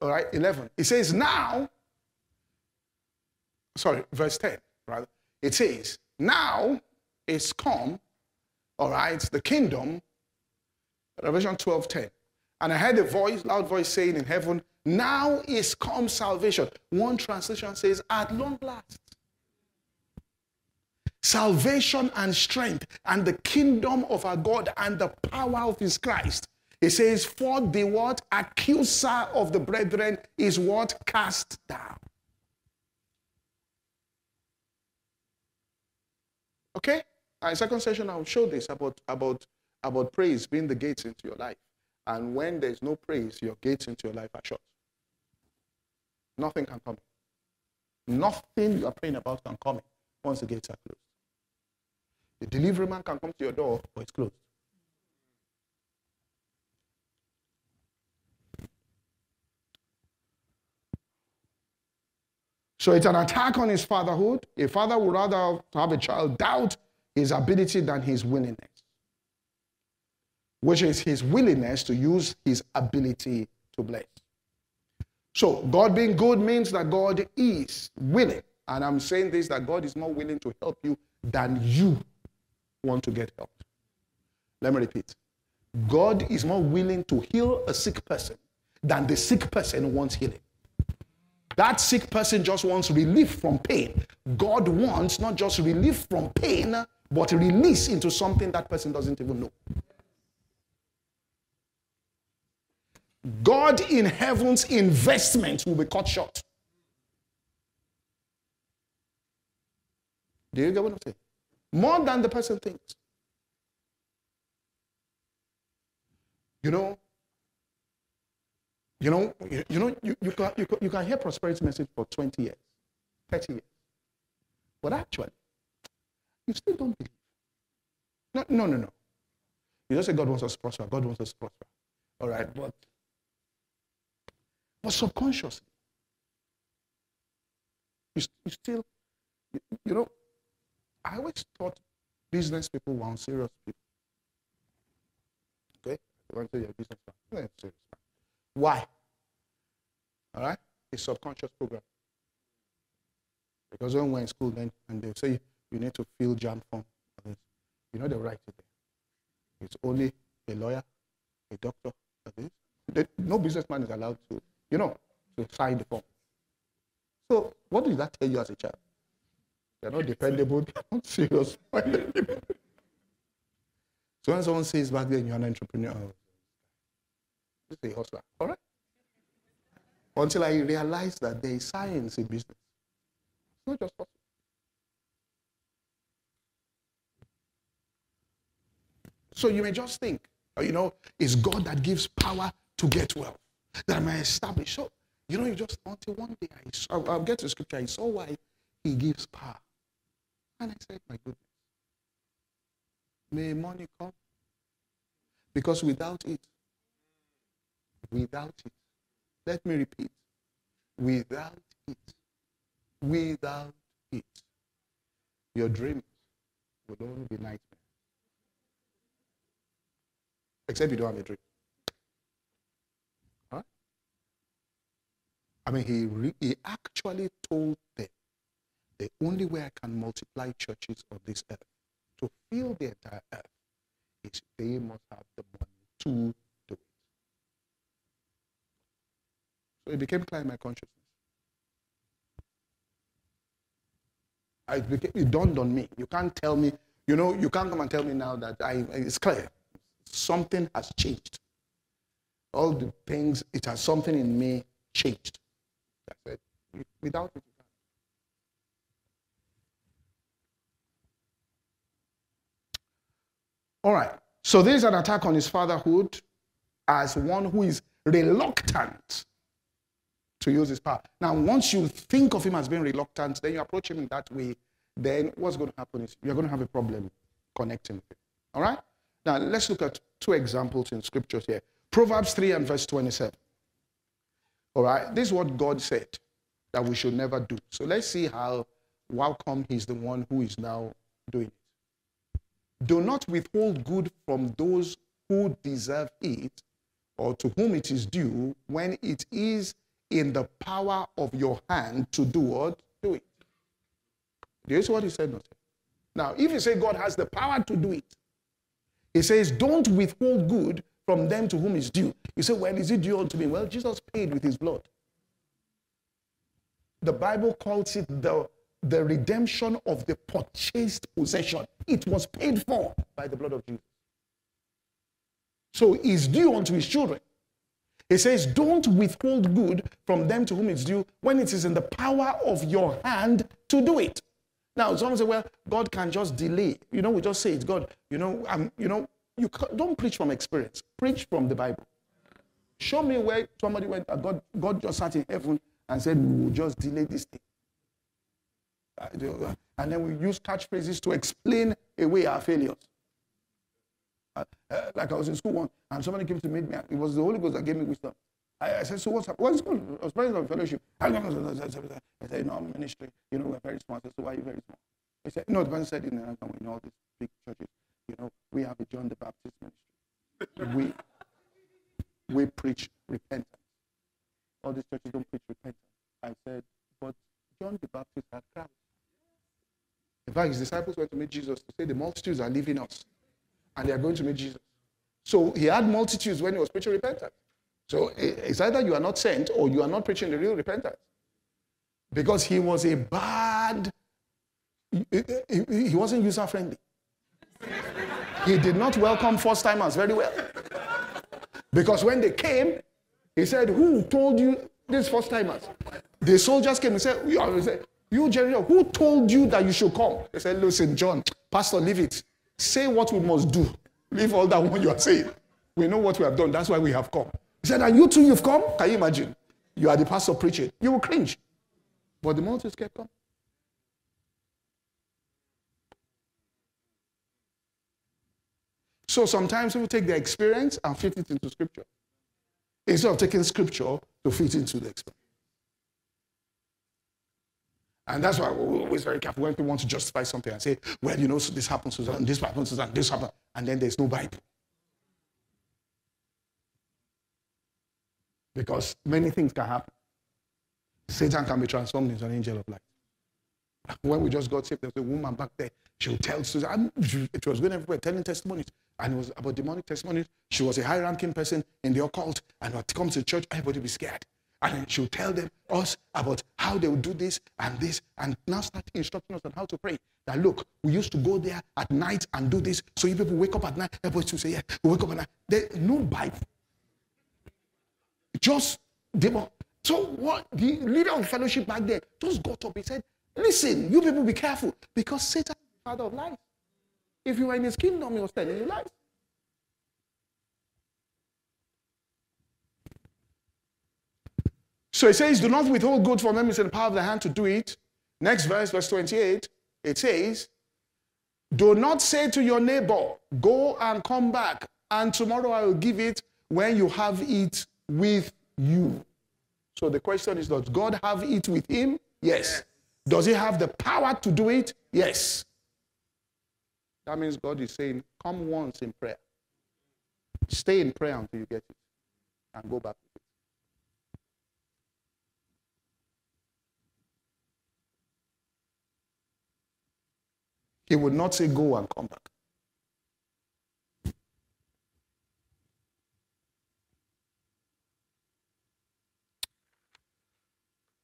all right, eleven, it says, now, sorry, verse ten, rather, it says, now is come, all right, the kingdom, Revelation twelve, ten. And I heard a voice, loud voice saying in heaven, now is come salvation. One translation says, at long last. salvation and strength, and the kingdom of our God and the power of his Christ. It says, for the what? Accuser of the brethren is what? Cast down. Okay? In the second session, I will show this about, about, about praise being the gates into your life. And when there's no praise, your gates into your life are shut. Nothing can come in. Nothing you are praying about can come in once the gates are closed. The delivery man can come to your door, but it's closed. So it's an attack on his fatherhood. A father would rather have a child doubt his ability than his willingness, which is his willingness to use his ability to bless. So God being good means that God is willing. And I'm saying this, that God is more willing to help you than you want to get helped. Let me repeat. God is more willing to heal a sick person than the sick person wants healing. That sick person just wants relief from pain. God wants not just relief from pain, but release into something that person doesn't even know. God in heaven's investment will be cut short. Do you get what I'm saying? More than the person thinks. You know, you know, you, you know, you, you, can, you, can, you can hear prosperity message for twenty years, thirty years. But actually, you still don't believe. No, no, no, no. You just say God wants us to prosper, God wants us to prosper. All right, but but subconsciously, you, you still, you, you know, I always thought business people were serious people. Okay? I want to tell you a business man. Serious. Why? All right? It's subconscious program. Because when we're in school, then, and they say you need to fill jam form, you know, they write it there. It's only a lawyer, a doctor, a this. They, no businessman is allowed to, you know, to sign the form. So what does that tell you as a child? They're not dependable. They're not serious. So when someone says back then you're an entrepreneur, this is a hustler. All right? Until I realized that there is science in business. It's not just hustling. So you may just think, you know, it's God that gives power to get wealth, that I may establish. So, you know, you just, until one day, I saw, I'll get to scripture, I saw why he gives power. And I said, my goodness, may money come. Because without it, without it, let me repeat, without it, without it, your dreams would only be nightmares. Except you don't have a dream. Huh? I mean, he, re he actually told them, the only way I can multiply churches on this earth, to fill the entire earth, is they must have the money to do it. So it became clear in my consciousness. I became, it dawned on me. You can't tell me, you know, you can't come and tell me now that I, it's clear. Something has changed. All the things, it has something in me changed. That's it. Without it. All right, so there is an attack on his fatherhood as one who is reluctant to use his power. Now, once you think of him as being reluctant, then you approach him in that way, then what's going to happen is you're going to have a problem connecting with him. All right? Now, let's look at two examples in scriptures here. Proverbs three and verse twenty-seven. All right, this is what God said that we should never do. So let's see how, how come he's the one who is now doing it. Do not withhold good from those who deserve it or to whom it is due when it is in the power of your hand to do what? Do it. Do you see what he said? Not. Now, if you say God has the power to do it, he says, don't withhold good from them to whom it's due. You say, well, is it due unto me? Well, Jesus paid with his blood. The Bible calls it the the redemption of the purchased possession. It was paid for by the blood of Jesus. So it's due unto his children. It says, don't withhold good from them to whom it's due when it is in the power of your hand to do it. Now, someone say, well, God can just delay. You know, we just say it's God. You know, um, you know, you don't preach from experience. Preach from the Bible. Show me where somebody went, uh, God, God just sat in heaven and said, we will just delay this thing. Uh, and then we use catchphrases to explain away our failures. Uh, uh, like I was in school once, and somebody came to meet me. It was the Holy Ghost that gave me wisdom. I, I said, so what's up? What's going on? I was president of fellowship. I said, no, I'm ministry. You know, we're very small. I said, so why are you very small? He said, no, the pastor said, in America, we know all these big churches. You know, we have a John the Baptist ministry. We, we preach repentance. All these churches don't preach repentance. I said, but John the Baptist had crowds. In fact, his disciples went to meet Jesus to say, the multitudes are leaving us, and they are going to meet Jesus. So he had multitudes when he was preaching repentance. So it's either you are not sent or you are not preaching the real repentance. Because he was a bad, he wasn't user-friendly. He did not welcome first-timers very well. Because when they came, he said, who told you these first-timers? The soldiers came and said, you, Jericho, who told you that you should come? They said, listen, John, pastor, leave it. Say what we must do. Leave all that what you are saying. We know what we have done. That's why we have come. He said, and you too, you've come? Can you imagine? You are the pastor preaching. You will cringe. But the multitudes kept coming. So sometimes people take their experience and fit it into Scripture, instead of taking Scripture to fit into the experience. And that's why we're always very careful when people want to justify something and say, well, you know, so this happens to them, this happens to them, this happens, and then there's no Bible. Because many things can happen. Satan can be transformed into an angel of light. When we just got saved, there was a woman back there. She would tell Susan, it was going everywhere, telling testimonies. And it was about demonic testimonies. She was a high-ranking person in the occult. And when it comes to church, everybody would be scared. And then she would tell them, us, about how they would do this and this. And now start instructing us on how to pray. That, look, we used to go there at night and do this. So you people wake up at night. Everybody would say, yeah, we wake up at night. There's no Bible. Just demon. So what the leader of the fellowship back there just got up. He said, listen, you people be careful, because Satan is the father of lies. If you were in his kingdom, he was telling you lies. So it says, do not withhold good from them. It's in the power of the hand to do it. Next verse, verse twenty-eight, it says, do not say to your neighbor, go and come back, and tomorrow I will give it when you have it with you. So the question is, does God have it with him? Yes. Does he have the power to do it? Yes. That means God is saying, come once in prayer. Stay in prayer until you get it. And go back to it. He would not say, go and come back.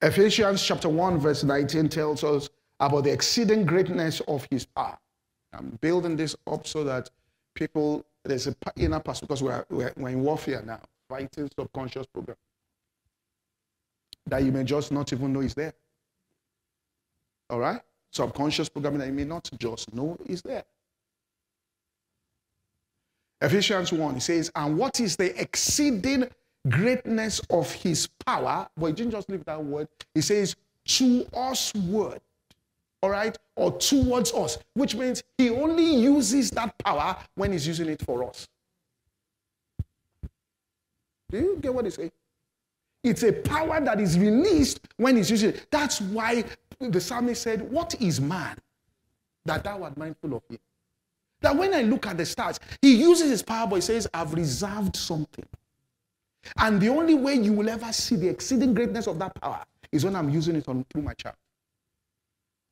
Ephesians chapter one, verse nineteen tells us about the exceeding greatness of his power. I'm building this up so that people, there's an inner person, because we're, we're, we're in warfare now, fighting subconscious program, that you may just not even know is there. All right? Subconscious programming that you may not just know is there. Ephesians one, it says, and what is the exceeding greatness of his power, but he didn't just leave that word. He says, to us word, all right, or towards us, which means he only uses that power when he's using it for us. Do you get what he's saying? It's a power that is released when he's using it. That's why the psalmist said, what is man that thou art mindful of him? That when I look at the stars, he uses his power, but he says, I've reserved something. And the only way you will ever see the exceeding greatness of that power is when I'm using it on, through my child.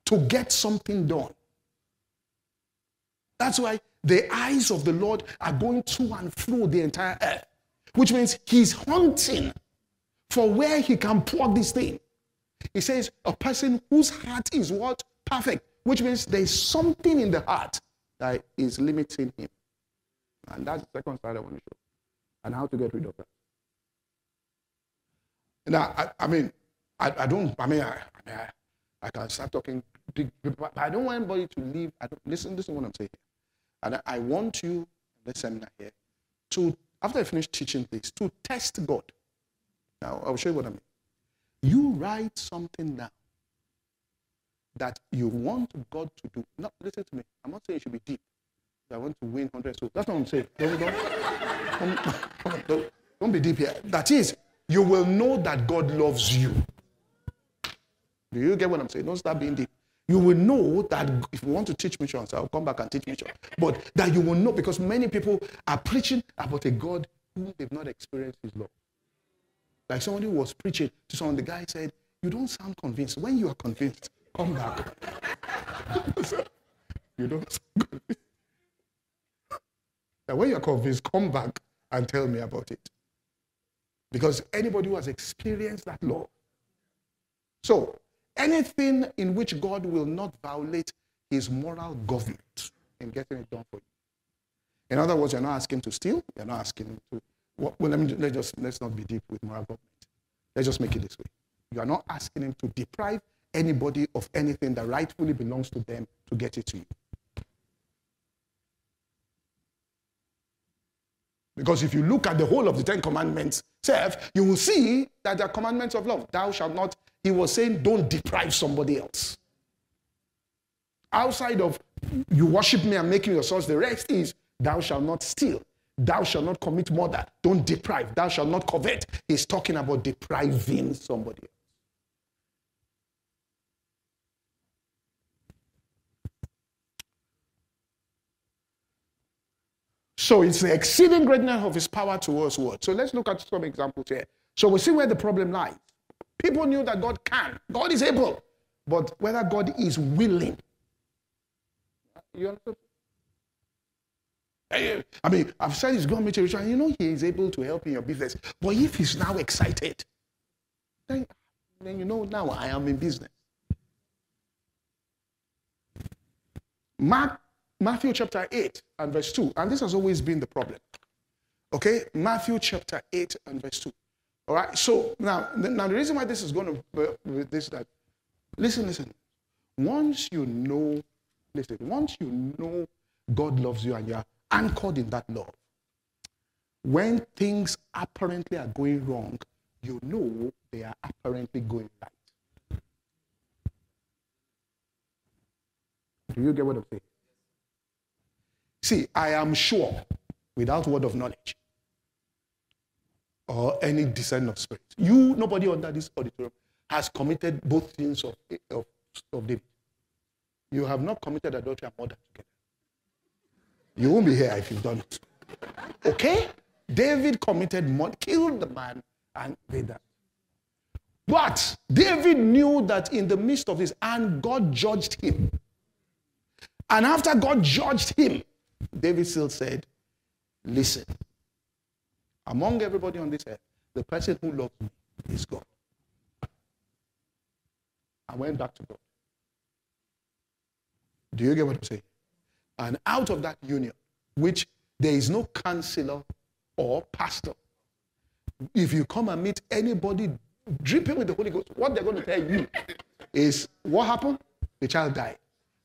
To get something done. That's why the eyes of the Lord are going to and fro the entire earth. Which means he's hunting for where he can pour this thing. He says a person whose heart is what? Perfect. Which means there is something in the heart that is limiting him. And that's the second side I want to show. And how to get rid of that. Now, I, I mean, I, I don't, I mean, I, I, mean, I, I can start talking, but I don't want anybody to leave. I don't, listen, listen to what I'm saying. And I, I want you, this seminar here, to, after I finish teaching this, to test God. Now, I'll show you what I mean. You write something down that you want God to do. No, listen to me. I'm not saying it should be deep. I want to win one hundred souls. That's what I'm saying. Don't, don't, don't, don't be deep here. That is, you will know that God loves you. Do you get what I'm saying? Don't start being deep. You will know that if you want to teach missions, I'll come back and teach missions. But that you will know, because many people are preaching about a God whom they've not experienced his love. Like somebody was preaching to someone, the guy said, "You don't sound convinced. When you are convinced, come back." You don't sound convinced. Now, when you're convinced, come back and tell me about it. Because anybody who has experienced that law. So, anything in which God will not violate his moral government in getting it done for you. In other words, you're not asking to steal. You're not asking to... Well, let me, let's, just, let's not be deep with moral government. Let's just make it this way. You are not asking him to deprive anybody of anything that rightfully belongs to them to get it to you. Because if you look at the whole of the Ten Commandments itself, you will see that they are commandments of love. Thou shalt not, he was saying, don't deprive somebody else. Outside of, you worship me and make you your source, the rest is, thou shalt not steal. Thou shalt not commit murder. Don't deprive. Thou shalt not covet. He's talking about depriving somebody else. So it's the exceeding greatness of his power towards what? So let's look at some examples here. So we see where the problem lies. People knew that God can. God is able. But whether God is willing. You understand? I mean, I've said he's going to meet a rich man. You know he is able to help in your business. But if he's now excited, then, then you know now I am in business. Mark. Matthew chapter eight and verse two. And this has always been the problem. Okay? Matthew chapter eight and verse two. All right? So, now, now the reason why this is going to, uh, this, that, listen, listen. Once you know, listen, once you know God loves you and you are anchored in that love, when things apparently are going wrong, you know they are apparently going right. Do you get what I'm saying? See, I am sure, without word of knowledge, or any discernment of spirit, you, nobody under this auditorium, has committed both things of, of, of David. You have not committed adultery and murder together. You won't be here if you've done it. Okay? David committed murder, killed the man, and did that. But David knew that in the midst of this, and God judged him. And after God judged him, David still said, listen, among everybody on this earth, the person who loves me is God. I went back to God. Do you get what I'm saying? And out of that union, which there is no counselor or pastor, if you come and meet anybody dripping with the Holy Ghost, what they're going to tell you is, what happened? The child died.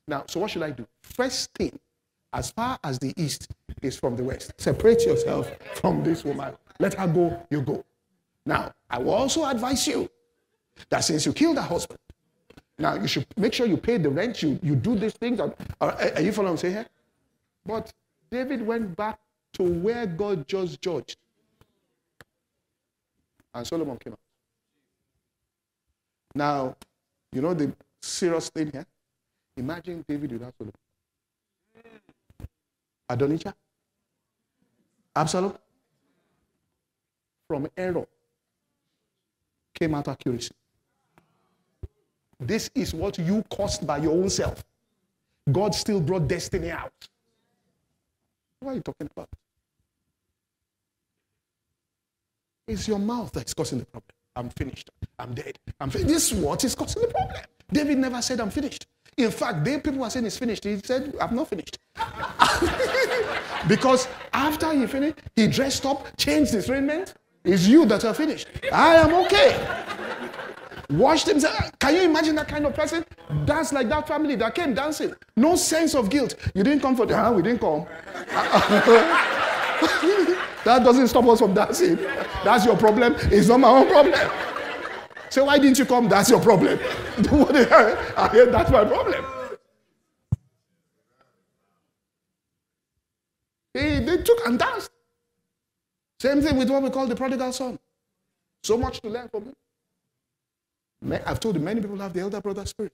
Now, so what should I do? First thing, as far as the east is from the west, separate yourself from this woman. Let her go, you go. Now, I will also advise you that since you killed her husband, now you should make sure you pay the rent, you, you do these things. Are, are, are you following what I'm saying here? But David went back to where God just judged. And Solomon came out. Now, you know the serious thing here? Imagine David without Solomon. Adonijah, Absalom, from error came out accuracy. This is what you caused by your own self. God still brought destiny out. What are you talking about? It's your mouth that's causing the problem. I'm finished. I'm dead. I'm finished. This is what is causing the problem. David never said, I'm finished. In fact, they people were saying he's finished. He said, I'm not finished. Because after he finished, he dressed up, changed his raiment. It's you that are finished. I am okay. Washed himself. Can you imagine that kind of person? Dance like that family that came dancing. No sense of guilt. You didn't come for the, huh? We didn't come. That doesn't stop us from dancing. That's your problem. It's not my own problem. So why didn't you come? That's your problem. I hear that's my problem. He, they took and danced. Same thing with what we call the prodigal son. So much to learn from him. I've told you, many people have the elder brother spirit.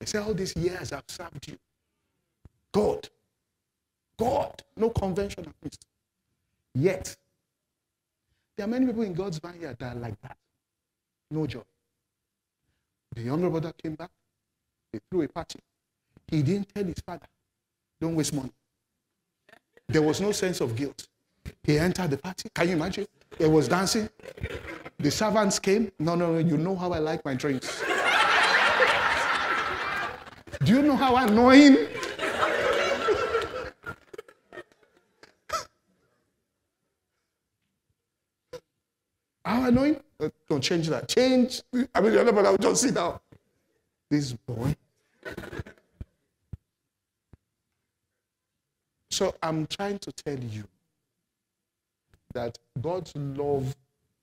They say, all these years I've served you. God. God. No convention at least. Yet, there are many people in God's vineyard that are like that. No joy. The younger brother came back. They threw a party. He didn't tell his father, don't waste money. There was no sense of guilt. He entered the party. Can you imagine? He was dancing. The servants came. No, no, no. You know how I like my drinks. Do you know how annoying? How annoying? Uh, don't change that. Change. I mean, the other brother will just sit down. This boy. So I'm trying to tell you that God's love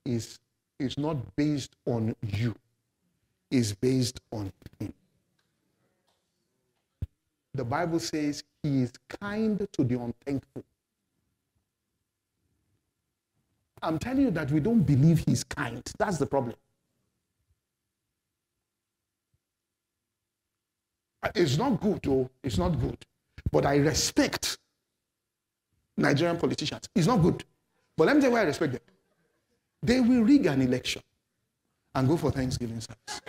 is, is not based on you. It's based on him. The Bible says he is kind to the unthankful. I'm telling you that we don't believe he's kind. That's the problem. It's not good, though. It's not good. But I respect Nigerian politicians. It's not good. But let me tell you why I respect them. They will rig an election and go for Thanksgiving service.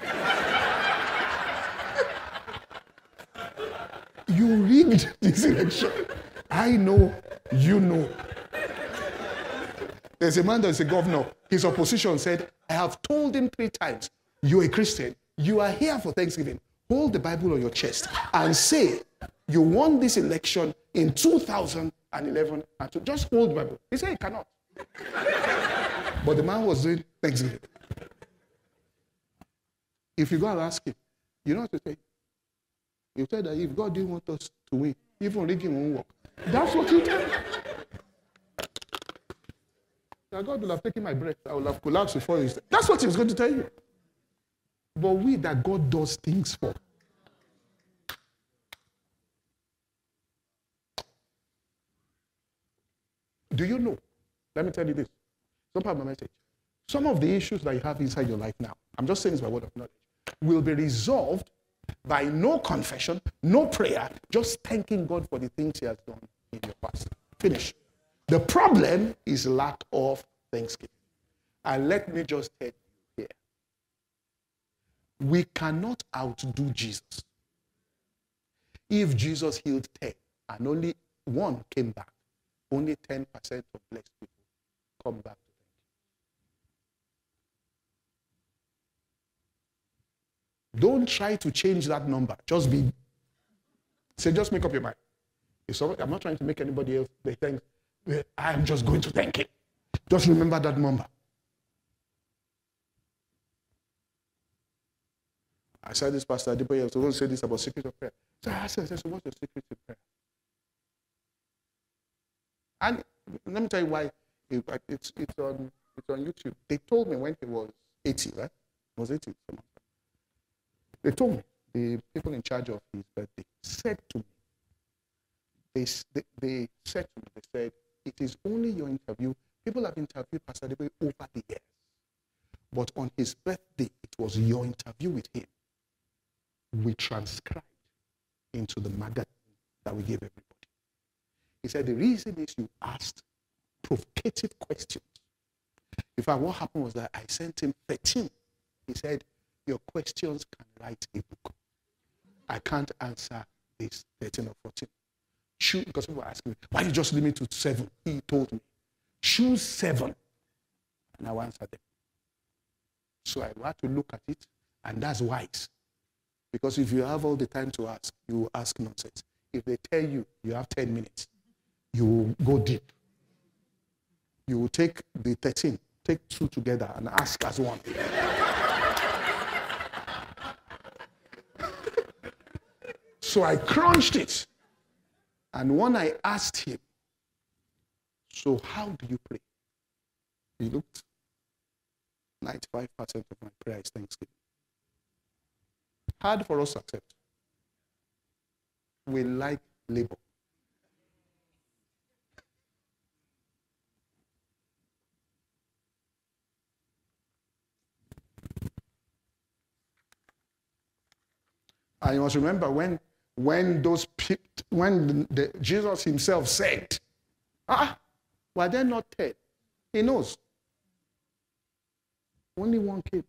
You rigged this election. I know, you know. There's a man that's a governor. His opposition said, I have told him three times, you're a Christian. You are here for Thanksgiving. Hold the Bible on your chest and say, you won this election in two thousand eleven. And so just hold the Bible. He said, he cannot. But the man was doing Thanksgiving. If you go and ask him, you know what to say? You tell that if God didn't want us to win, even rigging won't work. That's what you tell. Now God will have taken my breath. I will have collapsed before you. That's what he was going to tell you. But we that God does things for. Do you know? Let me tell you this. Don't have my message. Some of the issues that you have inside your life now, I'm just saying this by word of knowledge, will be resolved by no confession, no prayer, just thanking God for the things he has done in your past. Finish. The problem is lack of thanksgiving. And let me just tell you here. We cannot outdo Jesus. If Jesus healed ten and only one came back, only ten percent of blessed people come back to thank you. Don't try to change that number. Just be, say, just make up your mind. It's all right. I'm not trying to make anybody else they thank. I'm just going to thank him. Just remember that number. I said this, Pastor Adiboye, I was going to say this about secret of prayer. So I said, so what's the secret of prayer? And let me tell you why. It, it's, it's, on, it's on YouTube. They told me when he was eighty, right? He was eighty. They told me, the people in charge of his birthday said to me, They, they, they said to me, they said, it is only your interview. People have interviewed Pastor Adiboye over the years. But on his birthday, it was your interview with him. We transcribed into the magazine that we gave everybody. He said, the reason is you asked provocative questions. In fact, what happened was that I sent him thirteen. He said, your questions can write a book. I can't answer this thirteen or fourteen. Choose, because people were asking me, why you just limit to seven? He told me, choose seven, and I will answer them. So I had to look at it, and that's wise. Because if you have all the time to ask, you will ask nonsense. If they tell you, you have ten minutes, you will go deep. You will take the thirteen, take two together, and ask as one. So I crunched it. And when I asked him, so how do you pray? He looked. ninety-five percent of my prayer is thanksgiving. Hard for us to accept. We like labor. I must remember when when those when the, the, Jesus himself said, "Ah, were they not ten?" He knows. Only one came.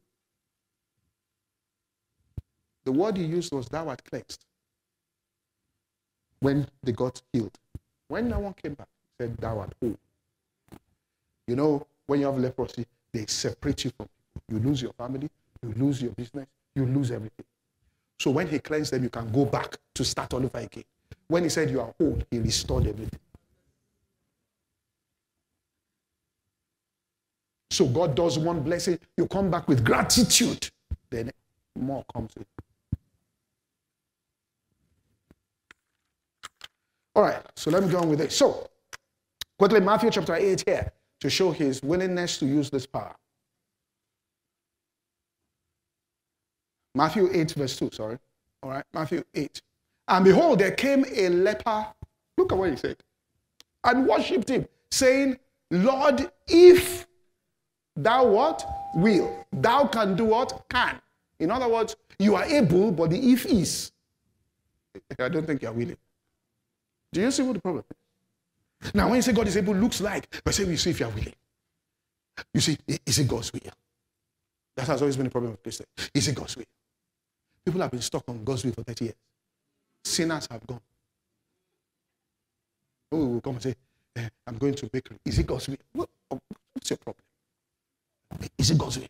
The word he used was "thou art cleansed." When they got healed, when no one came back, he said, "Thou art whole." You know, when you have leprosy, they separate you from people. You lose your family, you lose your business, you lose everything. So when he cleansed them, you can go back to start all over again. When he said you are whole, he restored everything. So God does one blessing, you come back with gratitude, then more comes in. All right, so let me go on with it. So, quickly, Matthew chapter eight here, to show his willingness to use this power. Matthew eight verse two, sorry. All right, Matthew eight. And behold, there came a leper. Look at what he said. And worshipped him, saying, Lord, if thou what? Will. Thou can do what? Can. In other words, you are able, but the if is. I don't think you are willing. Do you see what the problem is? Now, when you say God is able, looks like, but say we see if you are willing. You see, is it God's will? That has always been the problem with Christians. Is it God's will? People have been stuck on God's will for thirty years. Sinners have gone. Oh, will come and say, eh, I'm going to bakery. Is it God's will? What, what's your problem? Is it God's will?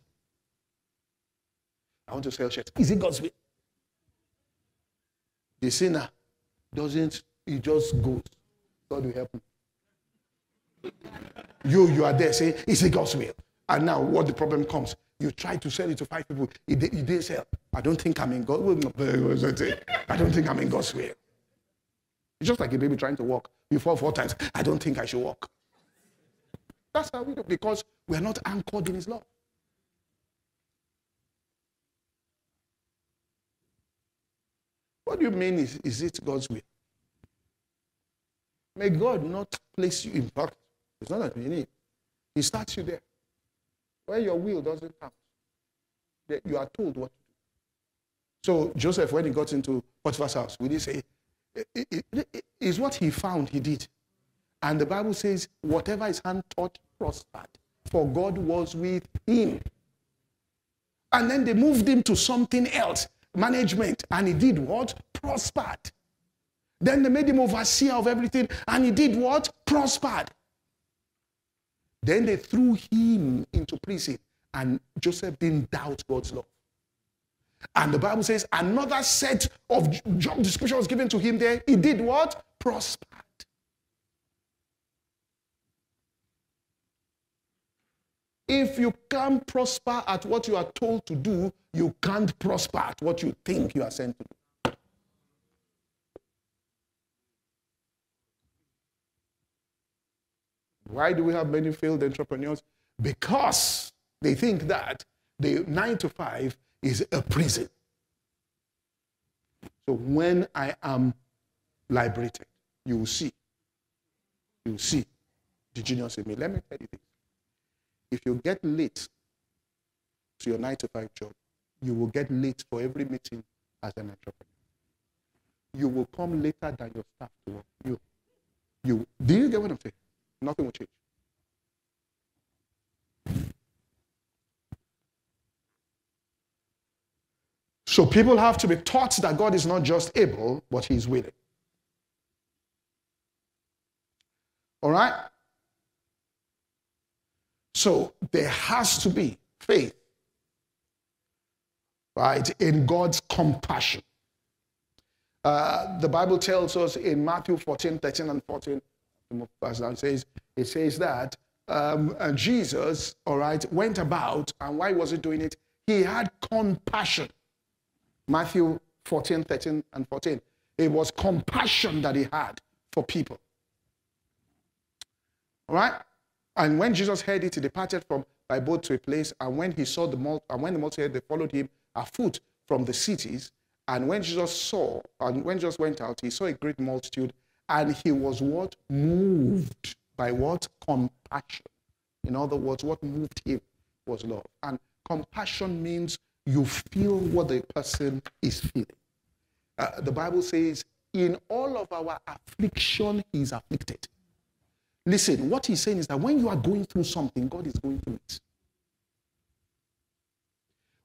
I want to sell shirts. Is it God's will? The sinner doesn't, he just goes. God will help him. You, you are there saying, is it God's will? And now what the problem comes? You try to sell it to five people. It didn't sell. I don't think I'm in God's will. I don't think I'm in God's will. It's just like a baby trying to walk. You fall four times. I don't think I should walk. That's how we do, because we are not anchored in his love. What do you mean is, is it God's will? May God not place you in poverty. It's not that we need. He starts you there. Where your will doesn't count. You are told what to do. So Joseph, when he got into Potiphar's house, would he say, it, it, it, it's what he found he did. And the Bible says, whatever his hand touched prospered, for God was with him. And then they moved him to something else, management, and he did what? Prospered. Then they made him overseer of everything, and he did what? Prospered. Then they threw him into prison, and Joseph didn't doubt God's law. And the Bible says another set of job description was given to him there. He did what? Prospered. If you can't prosper at what you are told to do, you can't prosper at what you think you are sent to do. Why do we have many failed entrepreneurs? Because they think that the nine to five is a prison. So when I am liberated, you will see. You will see the genius in me. Let me tell you this. If you get late to your nine to five job, you will get late for every meeting as an entrepreneur. You will come later than your staff to work. You, you, do you get what I'm saying? Nothing will change. So people have to be taught that God is not just able, but he is willing. All right? So there has to be faith right, in God's compassion. Uh, the Bible tells us in Matthew fourteen, thirteen and fourteen, it says, it says that um, and Jesus, all right, went about, and why was he doing it? He had compassion. Matthew fourteen, thirteen and fourteen. It was compassion that he had for people. All right? And when Jesus heard it, he departed from by boat to a place, and when he saw the multitude, and when the multitude, they followed him afoot from the cities. And when Jesus saw, and when Jesus went out, he saw a great multitude, and he was what? Moved by what? Compassion. In other words, what moved him was love. And compassion means you feel what the person is feeling. Uh, the Bible says, in all of our affliction, he is afflicted. Listen, what he's saying is that when you are going through something, God is going through it.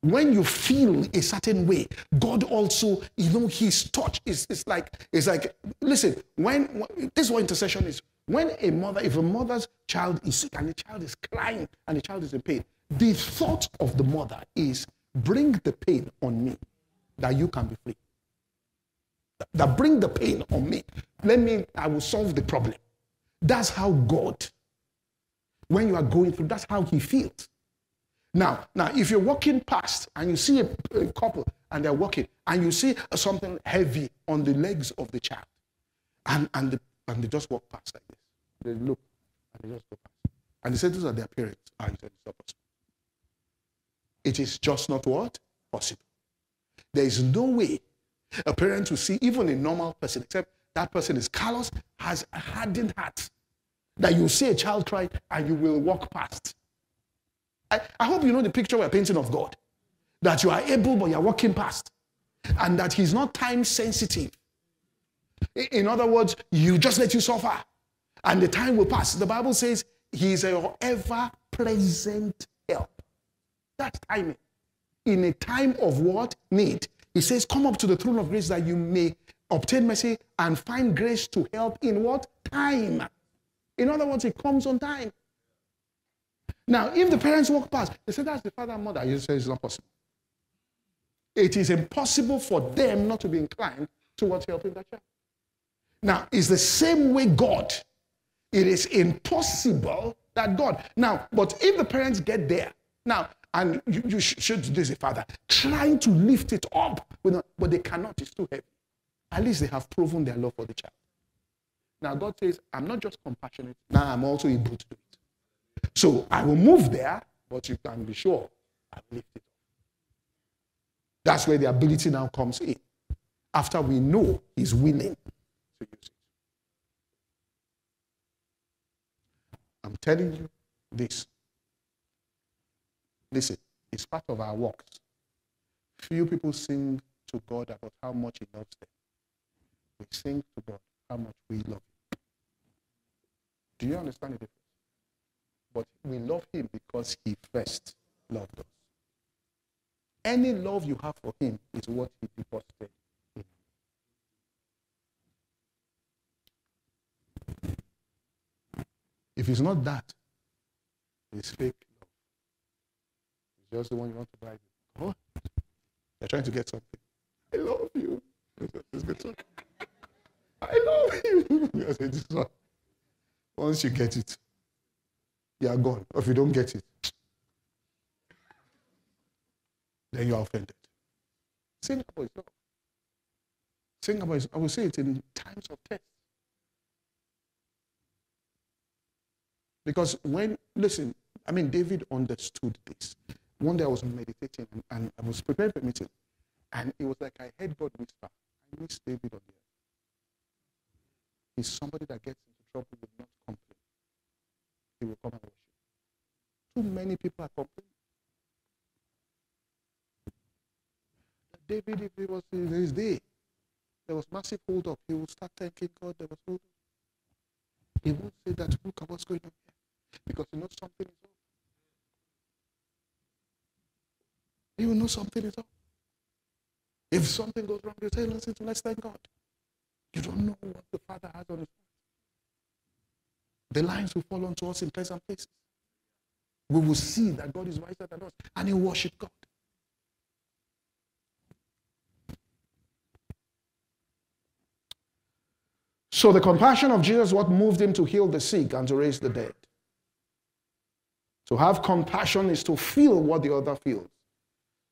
When you feel a certain way, God also, you know, his touch is, is like, it's like, listen, when, this is what intercession is. When a mother, if a mother's child is sick and the child is crying and the child is in pain, the thought of the mother is, bring the pain on me that you can be free. That bring the pain on me. Let me, I will solve the problem. That's how God, when you are going through, that's how he feels. Now, now, if you're walking past and you see a, a couple and they're walking and you see something heavy on the legs of the child and, and, the, and they just walk past like this. They look and they just go past. And they say, those are their parents. And you said, it's not possible. It is just not what? Possible. There is no way a parent will see even a normal person, except that person is callous, has a hardened heart, that you see a child cry and you will walk past. I, I hope you know the picture we're painting of God. That you are able, but you're walking past. And that he's not time sensitive. In other words, you just let you suffer. And the time will pass. The Bible says he is your ever-present help. That's timing. In a time of what? Need. He says, come up to the throne of grace that you may obtain mercy and find grace to help in what? Time. In other words, it comes on time. Now, if the parents walk past, they say, that's the father and mother. You say, it's not possible. It is impossible for them not to be inclined towards helping that child. Now, it's the same way God. It is impossible that God. Now, but if the parents get there, now, and you, you should do this, father, trying to lift it up, but they cannot, it's too heavy. At least they have proven their love for the child. Now God says, I'm not just compassionate, now I'm also able to do it. So I will move there, but you can be sure I've lifted it. That's where the ability now comes in. After we know he's willing to use it. I'm telling you this. Listen, it's part of our works. Few people sing to God about how much he loves them. We sing to God how much we love him. Do you understand the difference? But we love him because he first loved us. Any love you have for him is what he deposited in you. If it's not that, it's fake love. It's just the one you want to buy. Oh, they're trying to get something. I love you. It's good talk. I love you. This one. Once you get it, you are gone. Or if you don't get it, then you are offended. Singapore is love. Singapore is, I will say it in times of test. Because when, listen, I mean, David understood this. One day I was meditating and, and I was prepared for a meeting. And it was like I heard God whisper, I miss David on the earth. He's somebody that gets into trouble will not complain. He will come and worship. Too many people are complaining. David, if it was in his day, there was massive hold up. He would start thanking God there was hold up. He won't say that, look at what's going on here. Because he knows something is up. He will know something is up. If something goes wrong, you say, listen to let's thank God. You don't know what the Father has on his mind. The lines will fall onto us in pleasant places. We will see that God is wiser than us, and he worship God. So the compassion of Jesus, what moved him to heal the sick and to raise the dead. To have compassion is to feel what the other feels.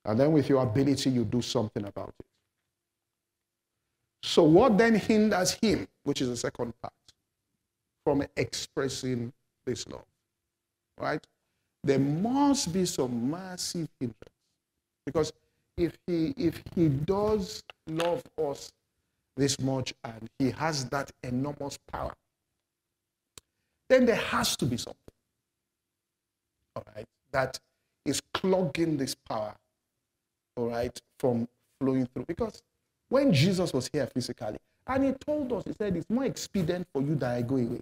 And then with your ability, you do something about it. So what then hinders him, which is the second part, from expressing this love, right? There must be some massive hindrance. Because if he, if he does love us this much and he has that enormous power, then there has to be something, all right, that is clogging this power, all right, from flowing through. Because when Jesus was here physically, and he told us, he said, it's more expedient for you that I go away.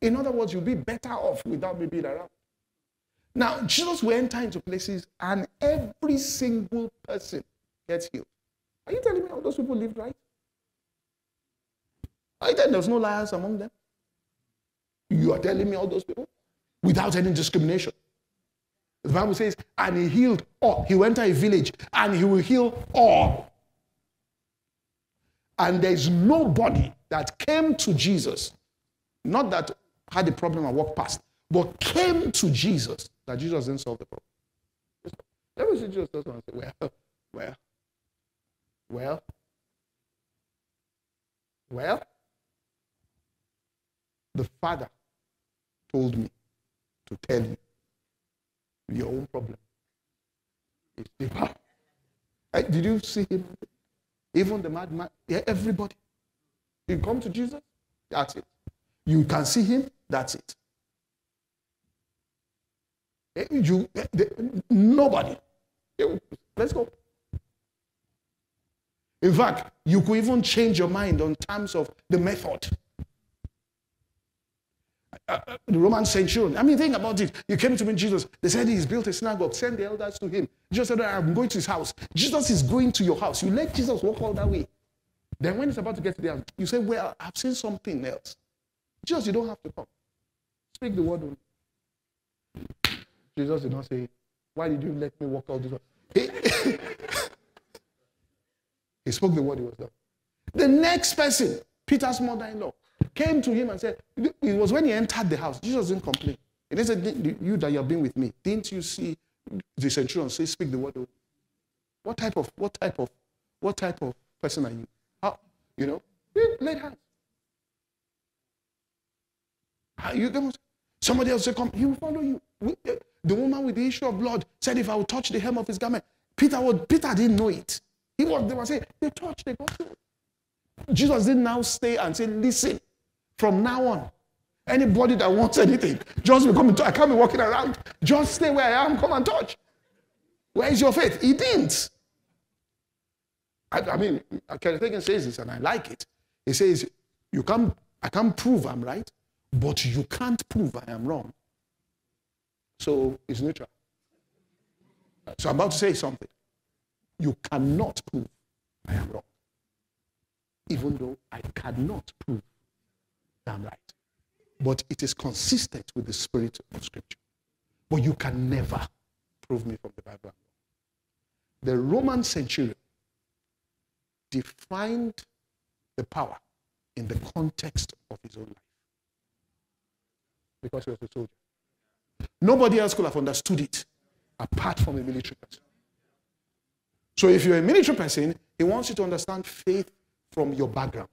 In other words, you'll be better off without me being around. Now, Jesus will enter into places and every single person gets healed. Are you telling me how those people lived right? Are you telling me there's no liars among them? You are telling me all those people? Without any discrimination. The Bible says, and he healed all. He went to a village and he will heal all. And there's nobody that came to Jesus, not that had a problem and walked past, but came to Jesus, that Jesus didn't solve the problem. Let me see Jesus does one and say, well, well, well, well, the Father told me to tell you your own problem is deeper. Did you see him? Even the madman, yeah, everybody. You come to Jesus, that's it. You can see him, that's it. You, they, nobody. Let's go. In fact, you could even change your mind on terms of the method. Uh, uh, the Roman centurion. I mean, think about it. You came to meet Jesus. They said he's built a synagogue. Send the elders to him. Jesus said, I'm going to his house. Jesus is going to your house. You let Jesus walk all that way. Then when he's about to get there, you say, well, I've seen something else. Jesus, you don't have to come. Speak the word only. Jesus did not say, why did you let me walk out this way? He spoke the word, he was done. The next person, Peter's mother-in-law, came to him and said, it was when he entered the house, Jesus didn't complain. He didn't say, you that you have been with me, didn't you see the centurion say, speak the word? What type of, what type of, what type of person are you? How, you know, lay hands. You, somebody else said, come, he will follow you. The woman with the issue of blood said, if I would touch the hem of his garment, Peter would, Peter didn't know it. He was, they were saying, they touched, they got healed. Jesus didn't now stay and say, listen, from now on, anybody that wants anything, just become, I can't be walking around, just stay where I am, come and touch. Where is your faith? He didn't. I, I mean, Kenneth Hagin says this, and I like it. He says, you can't, I can't prove I'm right, but you can't prove I am wrong. So it's neutral. So I'm about to say something. You cannot prove I am wrong, even though I cannot prove that I'm right. But it is consistent with the spirit of Scripture. But you can never prove me from the Bible. The Roman centurion defined the power in the context of his own life, because he was a soldier. Nobody else could have understood it apart from a military person. So if you're a military person, he wants you to understand faith from your background,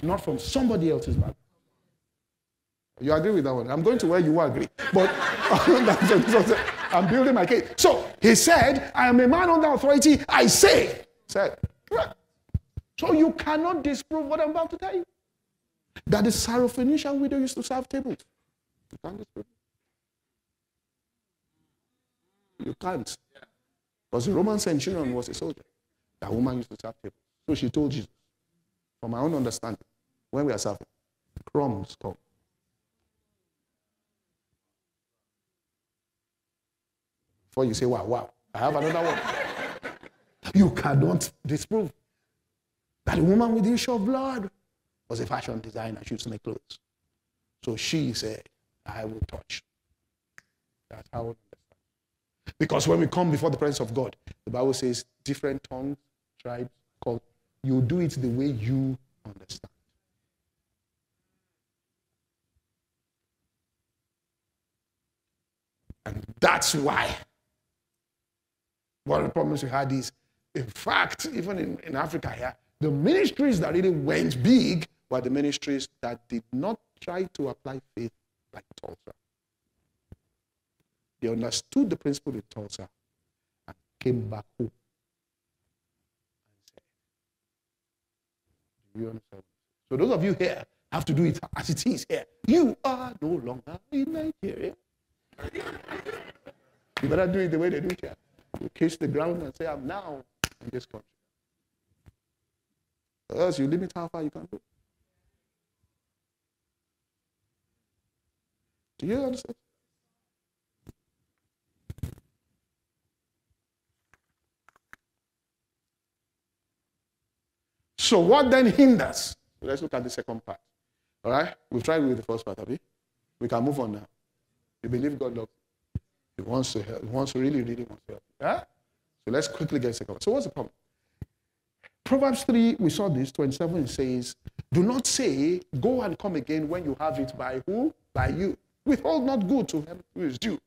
not from somebody else's background. You agree with that one? I'm going to where you will agree. But I'm building my case. So he said, I am a man under authority, I say. Said, so you cannot disprove what I'm about to tell you. That the Syrophoenician widow used to serve tables. You can't disprove it. You can't. Because the Roman centurion was a soldier. That woman used to serve people. So she told Jesus, from my own understanding, when we are serving, crumbs come. Before you say, wow, wow, I have another one. You cannot disprove that the woman with the issue of blood was a fashion designer. She used to make clothes. So she said, I will touch. That's how. Because when we come before the presence of God, the Bible says different tongues, tribes, cultures, you do it the way you understand. That's why. One of the problems we had is, in fact, even in, in Africa here, the ministries that really went big were the ministries that did not try to apply faith like Tulsa. They understood the principle in Tulsa and came back home. You understand? So those of you here have to do it as it is here. You are no longer in Nigeria. You better do it the way they do it here. You kiss the ground and say, I'm now in this country. Or else you limit how far you can go. Do you understand? So what then hinders? Let's look at the second part. All right? We've tried with the first part, have we? We can move on now. You believe God loves you. He wants to help. He wants to really, really wants to help you. Yeah? So let's quickly get the second part. So what's the problem? Proverbs three, we saw this, twenty-seven, it says, do not say, go and come again when you have it by who? By you. Withhold not good to him who is due.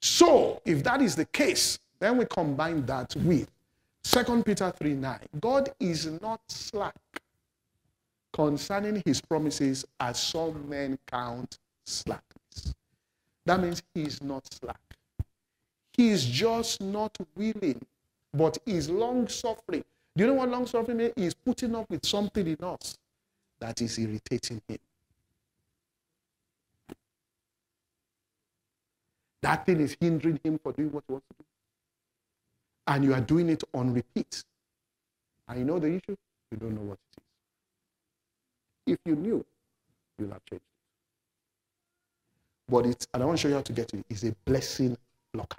So, if that is the case, then we combine that with Second Peter three nine. God is not slack concerning his promises, as some men count slackness. That means he is not slack. He is just not willing, but is long-suffering. Do you know what long-suffering is? He is putting up with something in us that is irritating him. That thing is hindering him for doing what he wants to do. And you are doing it on repeat. And you know the issue? You don't know what it is. If you knew, you'll have changed it. But it's, and I want to show you how to get it, it's a blessing blocker.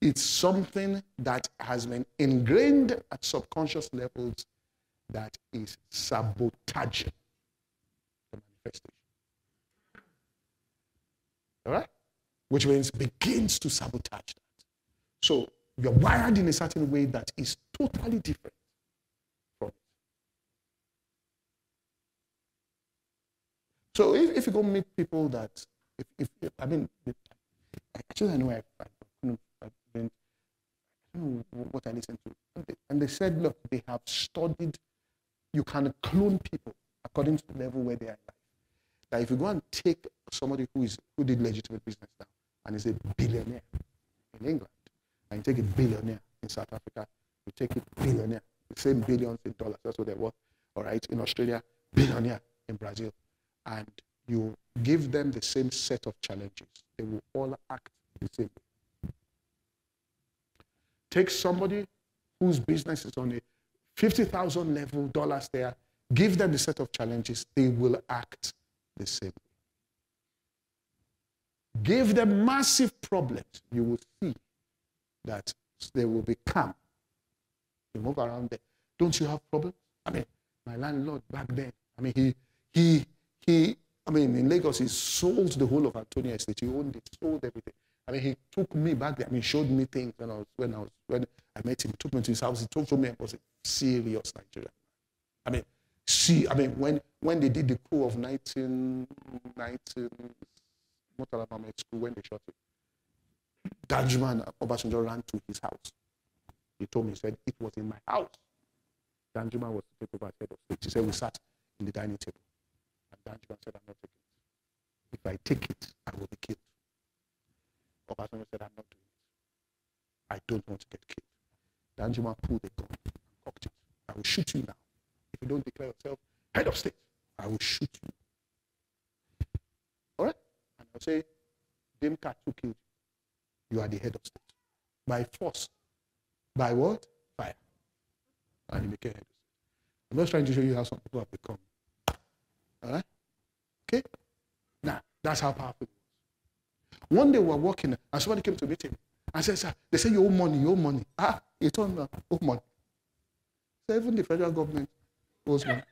It's something that has been ingrained at subconscious levels that is sabotaging the manifestation. All right? Which means begins to sabotage that. So you're wired in a certain way that is totally different from it. So if, if you go meet people that, if, if, if I mean, I don't know, I, I, I don't know what I listened to. And they, and they said, look, they have studied, you can clone people according to the level where they are. That if you go and take somebody who is who did legitimate business now and is a billionaire in England, and you take a billionaire in South Africa, you take a billionaire, the same billions in dollars, that's what they're worth, all right, in Australia, billionaire in Brazil, and you give them the same set of challenges. They will all act the same way. Take somebody whose business is on a fifty thousand level dollars there, give them the set of challenges, they will act the same way. Give them massive problems, you will see that they will be calm. You move around there. Don't you have problems? I mean, my landlord back then, I mean, he, he, he, I mean, in Lagos, he sold the whole of Antonia Estate. He owned it, sold everything. I mean, he took me back there. I mean, he showed me things when I was, when I was, when I met him, he took me to his house. He told me I was a serious Nigerian. I mean, see, I mean, when, when they did the coup of nineteen ninety, Murtala Mohammed School, when they shot it, Danjuma Obasanjo ran to his house. He told me, he said, it was in my house. Danjuma was the paper head of state. He said, we sat in the dining table. And Danjuma said, I'm not taking it. If I take it, I will be killed. Obasanjo said, I'm not doing it. I don't want to get killed. Danjuma pulled a gun and cocked it. I will shoot you now. If you don't declare yourself head of state, I will shoot you. All right? And I'll say, Demka took you. You are the head of state. By force. By what? Fire. And you became head of state. I'm just trying to show you how some people have become. All right? Okay? Now, that's how powerful it was. One day we were walking, and somebody came to meet him. I said, sir, they say you owe money, you owe money. Ah, he told me, owe money. So even the federal government owes money.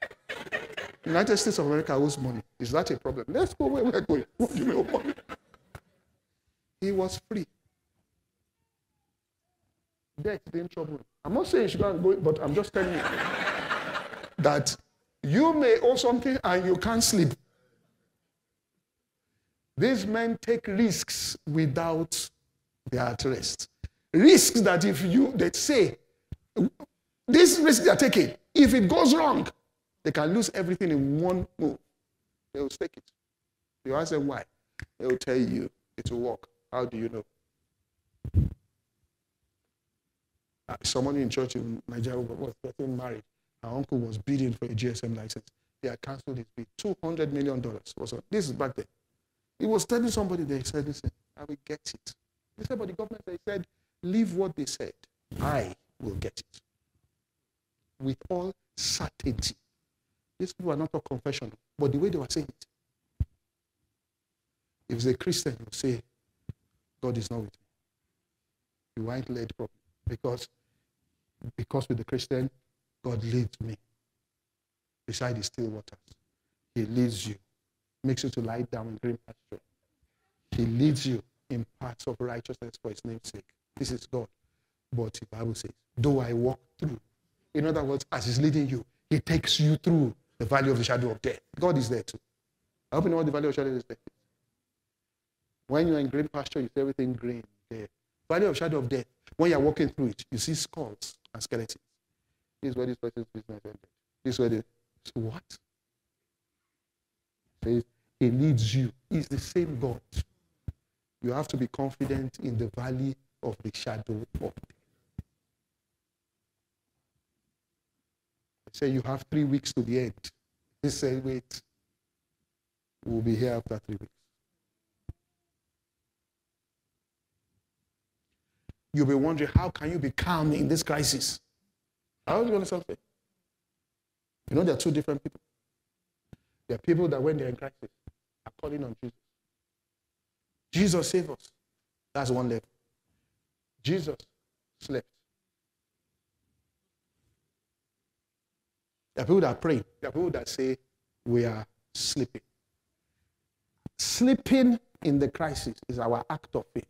The United States of America owes money. Is that a problem? Let's go where we're going. What do you mean owe money? He was free. Death didn't trouble. I'm not saying you should go and go, but I'm just telling you that you may owe something and you can't sleep. These men take risks without their at rest. Risks that if you, they say, this risk they're taking, if it goes wrong, they can lose everything in one move. They will take it. You ask them why. They will tell you it will work. How do you know? Someone in church in Nigeria was getting married. Our uncle was bidding for a G S M license. They had canceled his bid. two hundred million dollars. This is back then. He was telling somebody, they said, listen, I will get it. He said, but the government, they said, leave what they said. I will get it. With all certainty. These people are not all confessional, but the way they were saying it. If it's a Christian, you say, God is not with me. You aren't led properly. Because, because with the Christian, God leads me. Beside the still waters, he leads you. Makes you to lie down in green pasture. He leads you in paths of righteousness for his name's sake. This is God. But the Bible says, though I walk through. In other words, as he's leading you, he takes you through the valley of the shadow of death. God is there too. I hope you know what the valley of shadow is there. When you're in green pasture, you see everything green there. Valley of shadow of death. When you're walking through it, you see skulls and skeletons. This is where this person's business ended. This is where they, so what? He leads you. He's the same God. You have to be confident in the valley of the shadow of death. They say you have three weeks to the end. They say, wait, we'll be here after three weeks. You'll be wondering, how can you be calm in this crisis? I always want to say, you know, there are two different people. There are people that when they're in crisis are calling on Jesus. Jesus save us. That's one level. Jesus slept. There are people that pray. There are people that say we are sleeping. Sleeping in the crisis is our act of faith.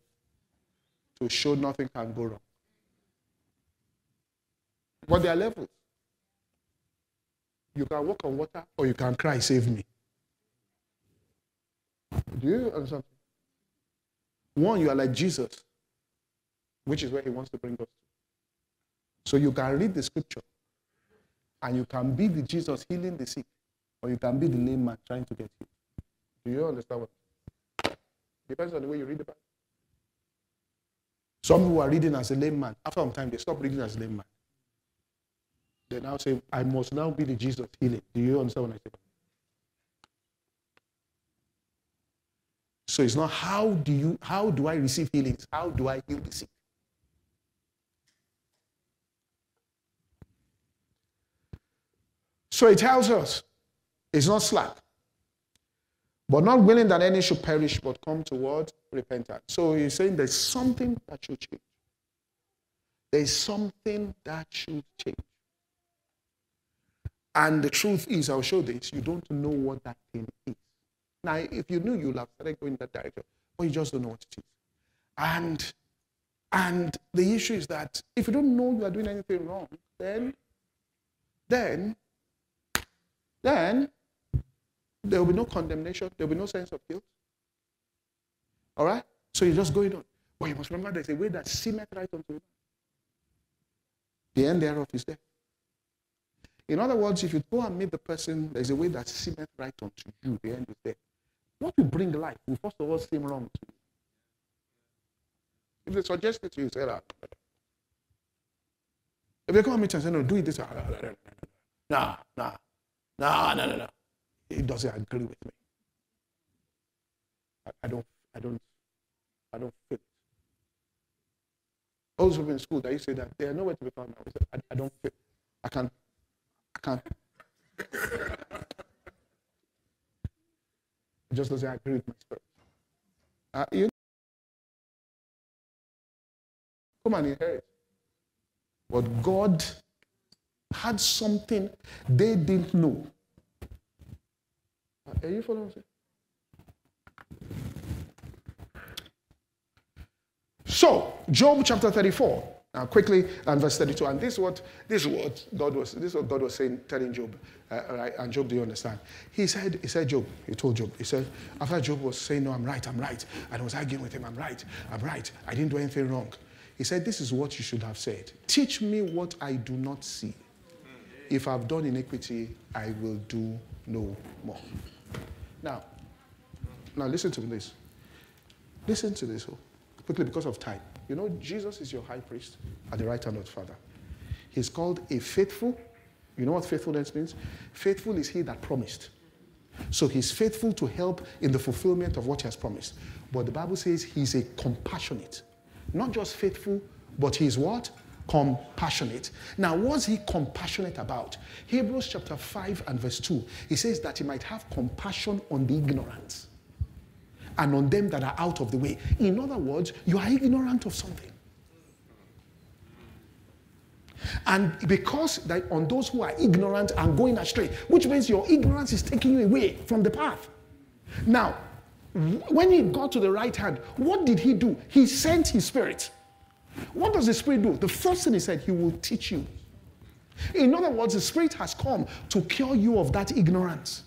To show nothing can go wrong. But there are levels. You can walk on water or you can cry, save me. Do you understand? One, you are like Jesus, which is where he wants to bring us to. So you can read the scripture and you can be the Jesus healing the sick, or you can be the lame man trying to get healed. Do you understand what? Depends on the way you read the Bible. Some who are reading as a lame man, after some time they stop reading as a lame man. They now say, I must now be the Jesus healing. Do you understand what I say? So it's not how do you, how do I receive healings? How do I heal the sick? So it tells us, it's not slack, but not willing that any should perish, but come toward repentance. So he's saying there's something that should change. There's something that should change. And the truth is, I'll show this, you don't know what that thing is. Now, if you knew, you'll have started going in that direction, but you just don't know what it is. And, and the issue is that if you don't know you are doing anything wrong, then, then, then, there will be no condemnation, there will be no sense of guilt. All right? So you're just going on. But you must remember there's a way that seemeth right unto you. The end thereof is there. In other words, if you go and meet the person, there's a way that seemeth right unto you. The end is there. What you bring life will first of all seem wrong to you. If they suggest it to you, say that. If they come and meet you and say, no, do it this way. Nah, nah, nah, nah, nah, nah. It doesn't agree with me. I, I don't, I don't, I don't feel it. Also in school, they say that they are nowhere to be found now. I, I don't feel it. I can't. I can't. It just doesn't agree with my spirit. Uh, you know, come and inherit. But God had something they didn't know. Are you following me? So, Job chapter thirty-four. Now quickly, and verse thirty-two, and this is what this is what God was this is what God was saying, telling Job, uh, right? And Job, do you understand? He said, he said, Job, he told Job, he said, after Job was saying, no, I'm right, I'm right, and I was arguing with him, I'm right, I'm right, I didn't do anything wrong. He said, this is what you should have said. Teach me what I do not see. If I've done iniquity, I will do no more. Now, now listen to this. Listen to this, oh, quickly, because of time. You know, Jesus is your high priest at the right hand of the Father. He's called a faithful. You know what faithfulness means? Faithful is he that promised. So he's faithful to help in the fulfillment of what he has promised. But the Bible says he's a compassionate. Not just faithful, but he's what? Compassionate. Now, what's he compassionate about? Hebrews chapter five and verse two. He says that he might have compassion on the ignorant, and on them that are out of the way. In other words, you are ignorant of something. And because that on those who are ignorant and going astray, which means your ignorance is taking you away from the path. Now, when he got to the right hand, what did he do? He sent his spirit. What does the spirit do? The first thing he said, he will teach you. In other words, the spirit has come to cure you of that ignorance.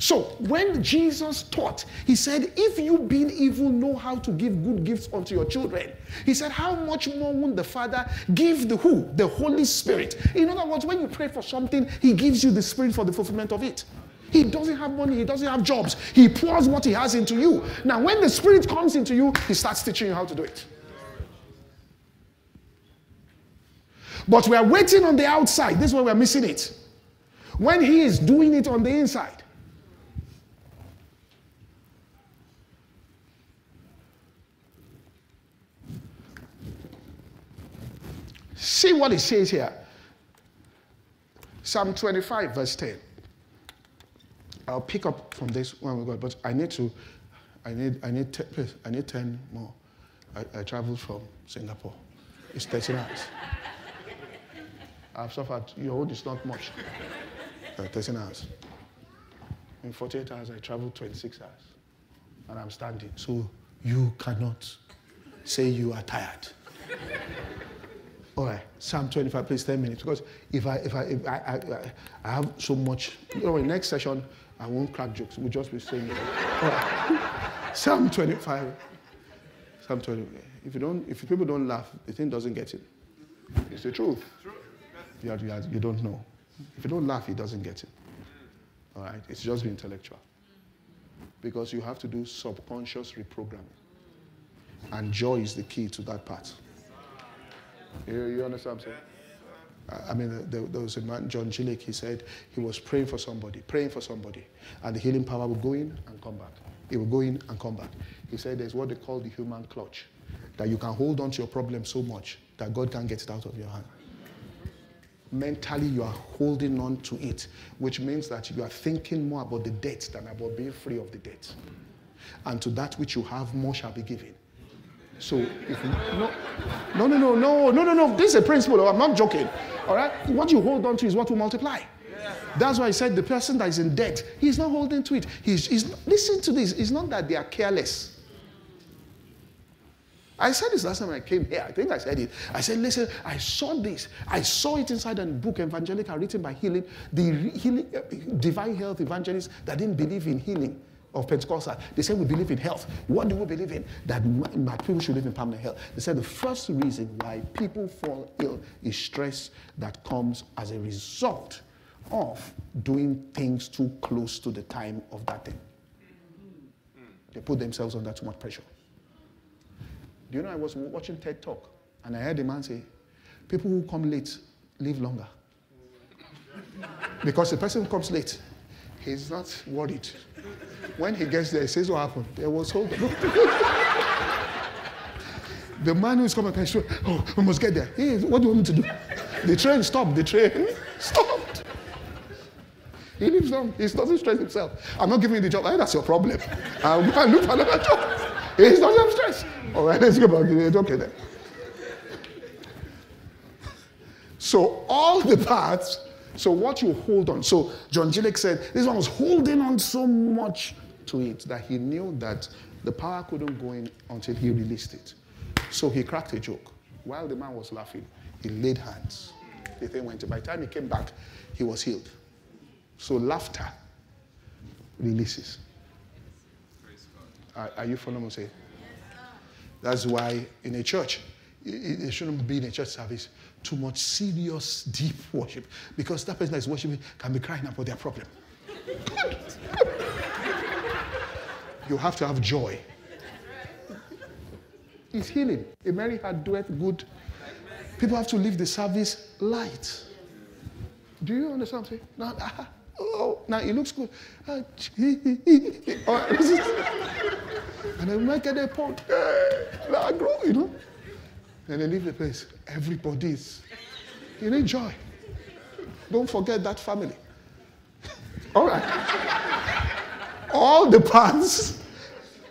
So, when Jesus taught, he said, if you being evil know how to give good gifts unto your children, he said, how much more won't the Father give the who? The Holy Spirit. In other words, when you pray for something, he gives you the Spirit for the fulfillment of it. He doesn't have money, he doesn't have jobs. He pours what he has into you. Now, when the Spirit comes into you, he starts teaching you how to do it. But we are waiting on the outside. This is where we are missing it. When he is doing it on the inside. See what it says here. Psalm twenty-five, verse ten. I'll pick up from this one, God, but I need to, I need, I need, ten, I need ten more. I, I traveled from Singapore. It's thirteen hours. I've suffered. Your own is not much. Uh, thirteen hours. In forty-eight hours, I traveled twenty-six hours, and I'm standing. So you cannot say you are tired. All right, Psalm twenty-five, please, ten minutes, because if I if I if I, I, I, I have so much. You know, in the next session, I won't crack jokes. We'll just be saying. All right. Psalm twenty-five. Psalm twenty-five. If you don't, if people don't laugh, the thing doesn't get it. It's the truth. True. You, are, you, are, you don't know. If you don't laugh, it doesn't get it. All right, it's just be intellectual, because you have to do subconscious reprogramming, and joy is the key to that part. You, you understand what I'm saying? I mean, there, there was a man, John Gillick, he said he was praying for somebody, praying for somebody, and the healing power would go in and come back. It would go in and come back. He said there's what they call the human clutch, that you can hold on to your problem so much that God can't get it out of your hand. Mentally, you are holding on to it, which means that you are thinking more about the debt than about being free of the debt. And to that which you have, more shall be given. So, if you, no, no, no, no, no, no, no, no, this is a principle, I'm not joking, all right? What you hold on to is what will multiply. Yeah. That's why I said the person that is in debt, he's not holding to it. He's, he's, listen to this, it's not that they are careless. I said this last time I came here, I think I said it. I said, listen, I saw this. I saw it inside a book, Evangelica, written by healing, the healing, uh, divine health evangelists that didn't believe in healing. Of Pentecostal, they said we believe in health. What do we believe in? That my, my people should live in permanent health. They said the first reason why people fall ill is stress that comes as a result of doing things too close to the time of that thing. They put themselves under too much pressure. Do you know, I was watching TED Talk and I heard a man say, people who come late live longer. Because the person who comes late, he's not worried. When he gets there, he says, what happened? There was hold The man who's coming, oh, we must get there. Hey, what do you want me to do? The train stopped. The train stopped. He lives long. He doesn't stress himself. I'm not giving you the job. Hey, that's your problem. I'll go and look for another job. He doesn't have stress. All right, let's go back. It's okay then. So all the parts. So what you hold on. So John Gillick said, this one was holding on so much to it that he knew that the power couldn't go in until he released it. So he cracked a joke. While the man was laughing, he laid hands. The thing went. By the time he came back, he was healed. So laughter releases. Are, are you following what I'm saying? Yes, that's why in a church, it, it shouldn't be in a church service too much serious, deep worship, because that person that is worshiping can be crying about their problem. You have to have joy. It's healing. A merry heart doeth good. People have to leave the service light. Do you understand what I'm saying? Now, ah, oh, now it looks good. Ah, and I might get a point. Now I grow, you know. And they leave the place. Everybody's. You need joy. Don't forget that family. All right. All the paths,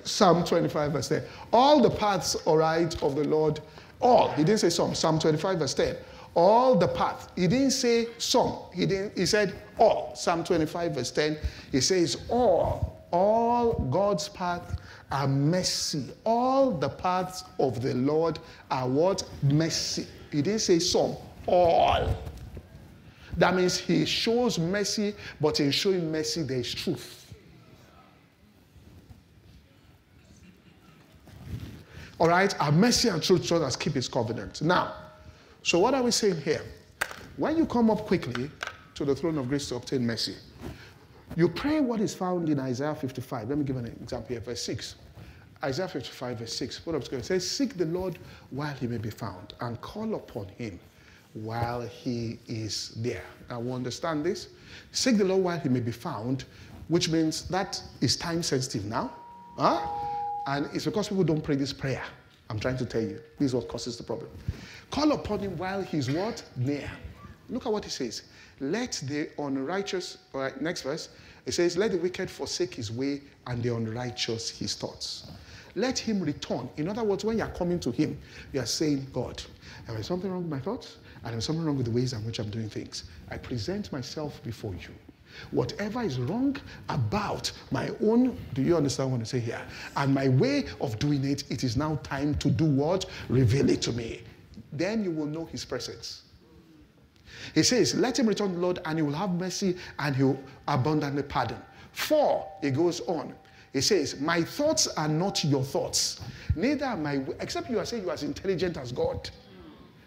Psalm twenty-five verse ten. All the paths are right of the Lord. All. He didn't say some. Psalm twenty-five verse ten. All the paths. He didn't say some. He didn't. He said all. Psalm twenty-five verse ten. He says all. All God's paths are mercy. All the paths of the Lord are what? Mercy. He didn't say some. All. That means he shows mercy, but in showing mercy there is truth. All right, our mercy and truth so that keep his covenant. Now, so what are we saying here? When you come up quickly to the throne of grace to obtain mercy, you pray what is found in Isaiah fifty-five. Let me give an example here, verse six. Isaiah fifty-five, verse six. What I'm going to say, seek the Lord while he may be found, and call upon him while he is there. Now, we understand this. Seek the Lord while he may be found, which means that is time sensitive now. Huh? And it's because people don't pray this prayer. I'm trying to tell you. This is what causes the problem. Call upon him while he's what? Near. Look at what he says. Let the unrighteous, all right, next verse. It says, let the wicked forsake his way and the unrighteous his thoughts. Let him return. In other words, when you're coming to him, you're saying, God, there is something wrong with my thoughts, and there is something wrong with the ways in which I'm doing things. I present myself before you. Whatever is wrong about my own, do you understand what I say here? And my way of doing it, it is now time to do what? Reveal it to me. Then you will know his presence. He says, let him return to the Lord and he will have mercy and he will abundantly pardon. For, it goes on. He says, my thoughts are not your thoughts. Neither are my ways, except you are saying you are as intelligent as God.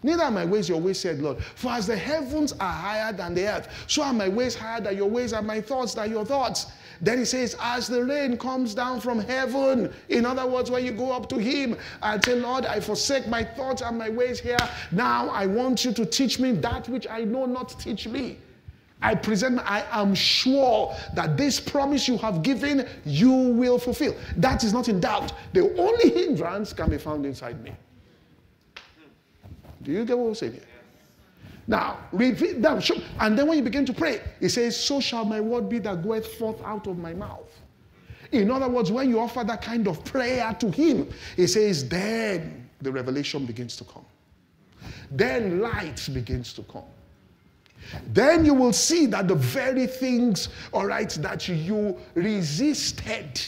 Neither are my ways your ways, said Lord. For as the heavens are higher than the earth, so are my ways higher than your ways, and my thoughts than your thoughts. Then he says, as the rain comes down from heaven. In other words, when you go up to him and say, Lord, I forsake my thoughts and my ways here. Now I want you to teach me that which I know not teach me. I present, I am sure that this promise you have given, you will fulfill. That is not in doubt. The only hindrance can be found inside me. Do you get what I'm saying here? Now, repeat that. And then when you begin to pray, it says, so shall my word be that goeth forth out of my mouth. In other words, when you offer that kind of prayer to him, it says, then the revelation begins to come. Then light begins to come. Then you will see that the very things, all right, that you resisted,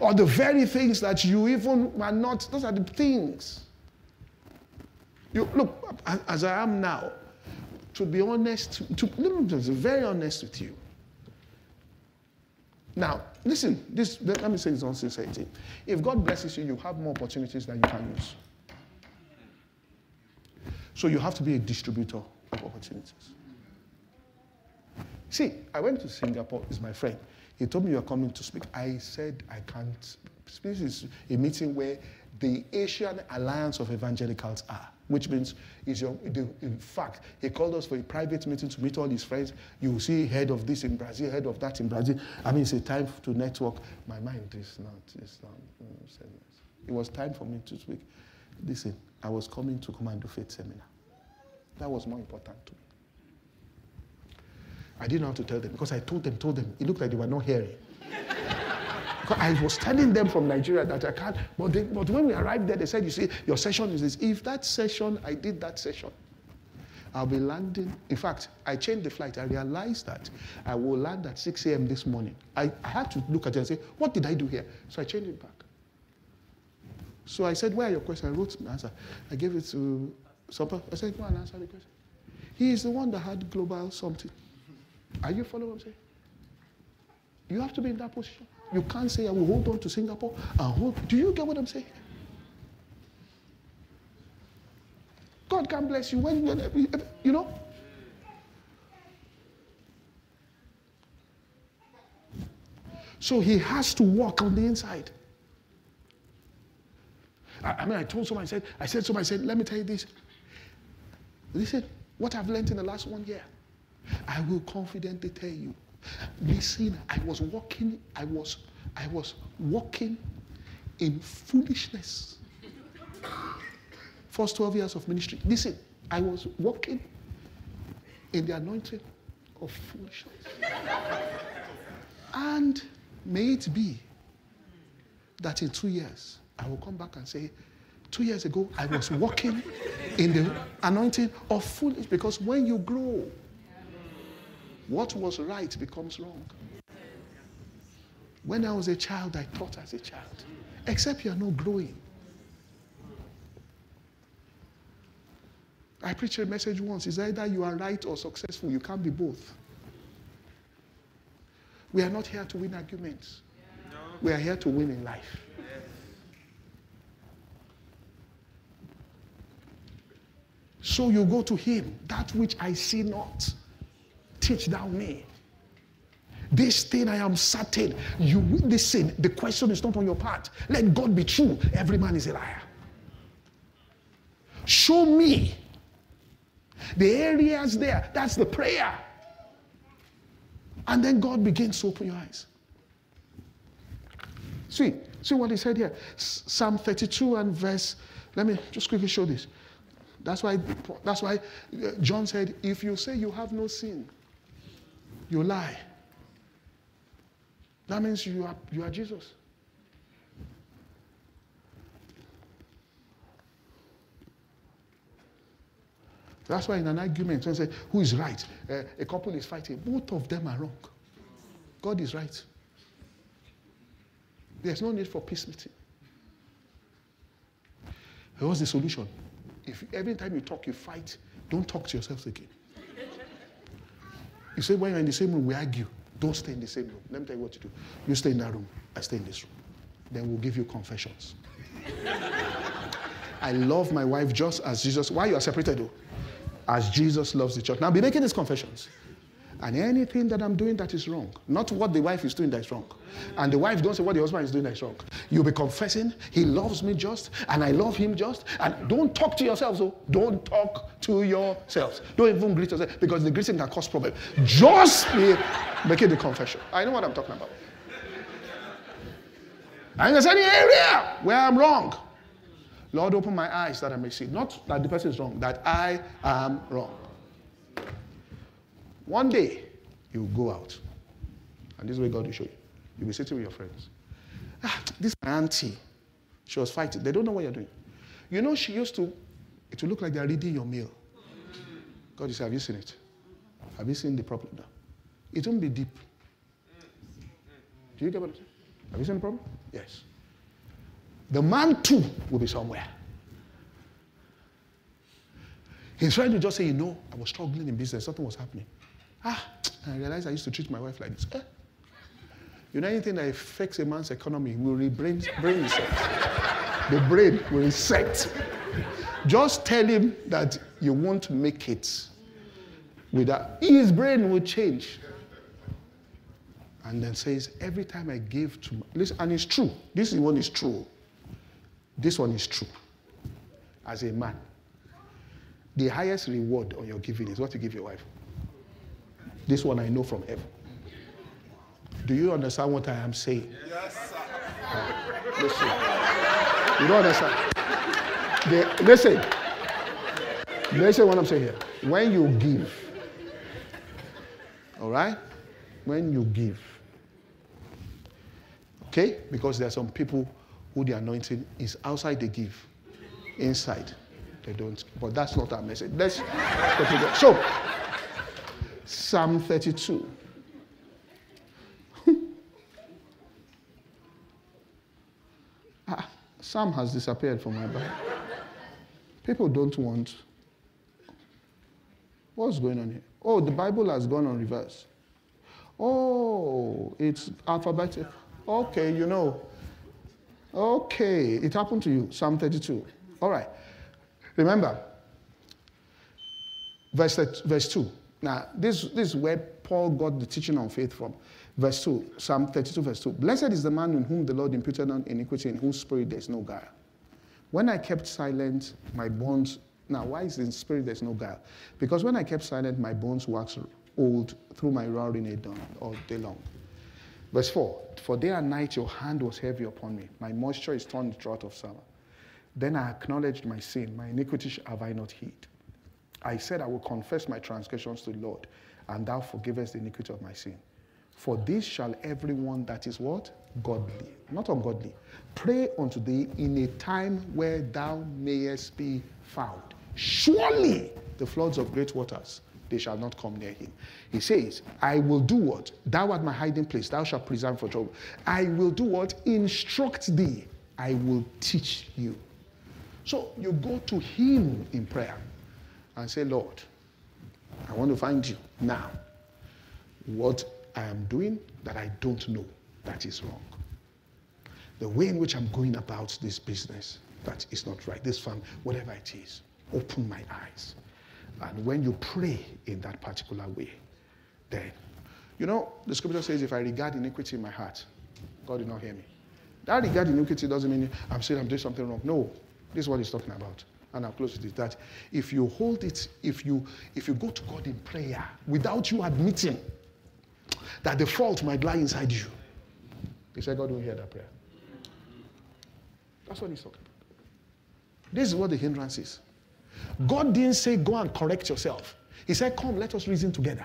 or the very things that you even were not, those are the things. You, look, as I am now, to be honest, to, to be very honest with you. Now, listen, this, let me say this on sincerity. If God blesses you, you have more opportunities than you can use. So you have to be a distributor of opportunities. See, I went to Singapore with my friend. He told me you are coming to speak. I said I can't. This is a meeting where the Asian Alliance of Evangelicals are. Which means, is your, the, in fact, he called us for a private meeting to meet all his friends. You will see head of this in Brazil, head of that in Brazil. I mean, it's a time to network. My mind is not, it's not. It was time for me to speak. Listen, I was coming to come and do faith seminar. That was more important to me. I didn't know how to tell them, because I told them, told them. It looked like they were not hearing. I was telling them from Nigeria that I can't, but, they, but when we arrived there, they said, you see, your session is this. If that session, I did that session, I'll be landing. In fact, I changed the flight. I realized that I will land at six A M this morning. I, I had to look at it and say, what did I do here? So I changed it back. So I said, where are your questions? I wrote an answer. I gave it to Supper. I said, go and answer the question. He is the one that had global something. Are you following what I'm saying? You have to be in that position. You can't say, I will hold on to Singapore and hold. Do you get what I'm saying? God can bless you when, when you know. So he has to work on the inside. I, I mean, I told someone, I said, I said, someone, I said, let me tell you this. Listen, what I've learned in the last one year, I will confidently tell you. Listen, I was walking, I was, I was walking in foolishness. First twelve years of ministry. Listen, I was walking in the anointing of foolishness. And may it be that in two years, I will come back and say, two years ago, I was walking in the anointing of foolishness. Because when you grow, what was right becomes wrong. When I was a child, I thought as a child. Except you are not growing. I preached a message once. It's either you are right or successful. You can't be both. We are not here to win arguments. Yeah. No. We are here to win in life. Yes. So you go to him. That which I see not, teach thou me. This thing I am certain. You listen. The question is not on your part. Let God be true. Every man is a liar. Show me the areas there. That's the prayer. And then God begins to open your eyes. See, see what he said here. S Psalm thirty-two and verse, let me just quickly show this. That's why, that's why John said, if you say you have no sin, you lie. That means you are, you are Jesus. That's why in an argument, when say, who is right? Uh, a couple is fighting. Both of them are wrong. God is right. There's no need for peace meeting. What's the solution? If every time you talk, you fight, don't talk to yourselves again. You say, when you're in the same room, we argue. Don't stay in the same room. Let me tell you what to do. You stay in that room. I stay in this room. Then we'll give you confessions. I love my wife just as Jesus. Why you are separated though? As Jesus loves the church. Now, I'll be making these confessions. And anything that I'm doing that is wrong, not what the wife is doing that is wrong. And the wife don't say what the husband is doing that is wrong. You'll be confessing, he loves me just, and I love him just. And don't talk to yourselves, though. Don't talk to yourselves. Don't even greet yourself, because the greeting can cause problems. Just be making the confession. I know what I'm talking about. And there's any area where I'm wrong. Lord, open my eyes that I may see. Not that the person is wrong, that I am wrong. One day, you will go out. And this is where God will show you. You'll be sitting with your friends. Ah, this auntie, she was fighting. They don't know what you're doing. You know, she used to, it will look like they're reading your mail. God will say, have you seen it? Have you seen the problem now? It won't be deep. Do you get what I'm saying? Have you seen the problem? Yes. The man, too, will be somewhere. He's trying to just say, you know, I was struggling in business. Something was happening. Ah, and I realized I used to treat my wife like this. Eh? You know, anything that affects a man's economy will brain resect. The brain will resect. Just tell him that you won't make it. With that, his brain will change. And then says, every time I give to my, listen, and it's true. This one is true. This one is true. As a man, the highest reward on your giving is what you give your wife. This one I know from heaven. Do you understand what I am saying? Yes, sir. Uh, listen. You don't understand. The, listen. Listen what I'm saying here. When you give, all right? When you give, okay? Because there are some people who the anointing is outside they give, inside they don't. But that's not our message. Let's continue. So, Psalm thirty-two. ah, Sam has disappeared from my bag. People don't want. What's going on here? Oh, the Bible has gone on reverse. Oh, it's alphabetic. Okay, you know. Okay, it happened to you, Psalm thirty-two. All right. Remember, verse two. Now, this, this is where Paul got the teaching on faith from. Verse two, Psalm thirty-two, verse two. Blessed is the man in whom the Lord imputed not iniquity, in whose spirit there is no guile. When I kept silent, my bones... Now, why is in spirit there is no guile? Because when I kept silent, my bones waxed old through my roaring a dawn all day long. Verse four, for day and night your hand was heavy upon me. My moisture is turned to drought of summer. Then I acknowledged my sin. My iniquity have I not hid. I said, I will confess my transgressions to the Lord, and thou forgivest the iniquity of my sin. For this shall everyone that is what? Godly, not ungodly. Pray unto thee in a time where thou mayest be found. Surely the floods of great waters, they shall not come near him. He says, I will do what? Thou art my hiding place. Thou shalt preserve for trouble. I will do what? Instruct thee. I will teach you. So you go to him in prayer and say, Lord, I want to find you now. What I am doing that I don't know, that is wrong. The way in which I'm going about this business, that is not right. This family, whatever it is, open my eyes. And when you pray in that particular way, then, you know, the scripture says, if I regard iniquity in my heart, God did not hear me. That regard iniquity doesn't mean I'm saying I'm doing something wrong. No, this is what he's talking about. And I'll close with it, that if you hold it, if you, if you go to God in prayer without you admitting that the fault might lie inside you, he said God won't hear that prayer. That's what he's talking about. This is what the hindrance is. God didn't say go and correct yourself. He said come, let us reason together.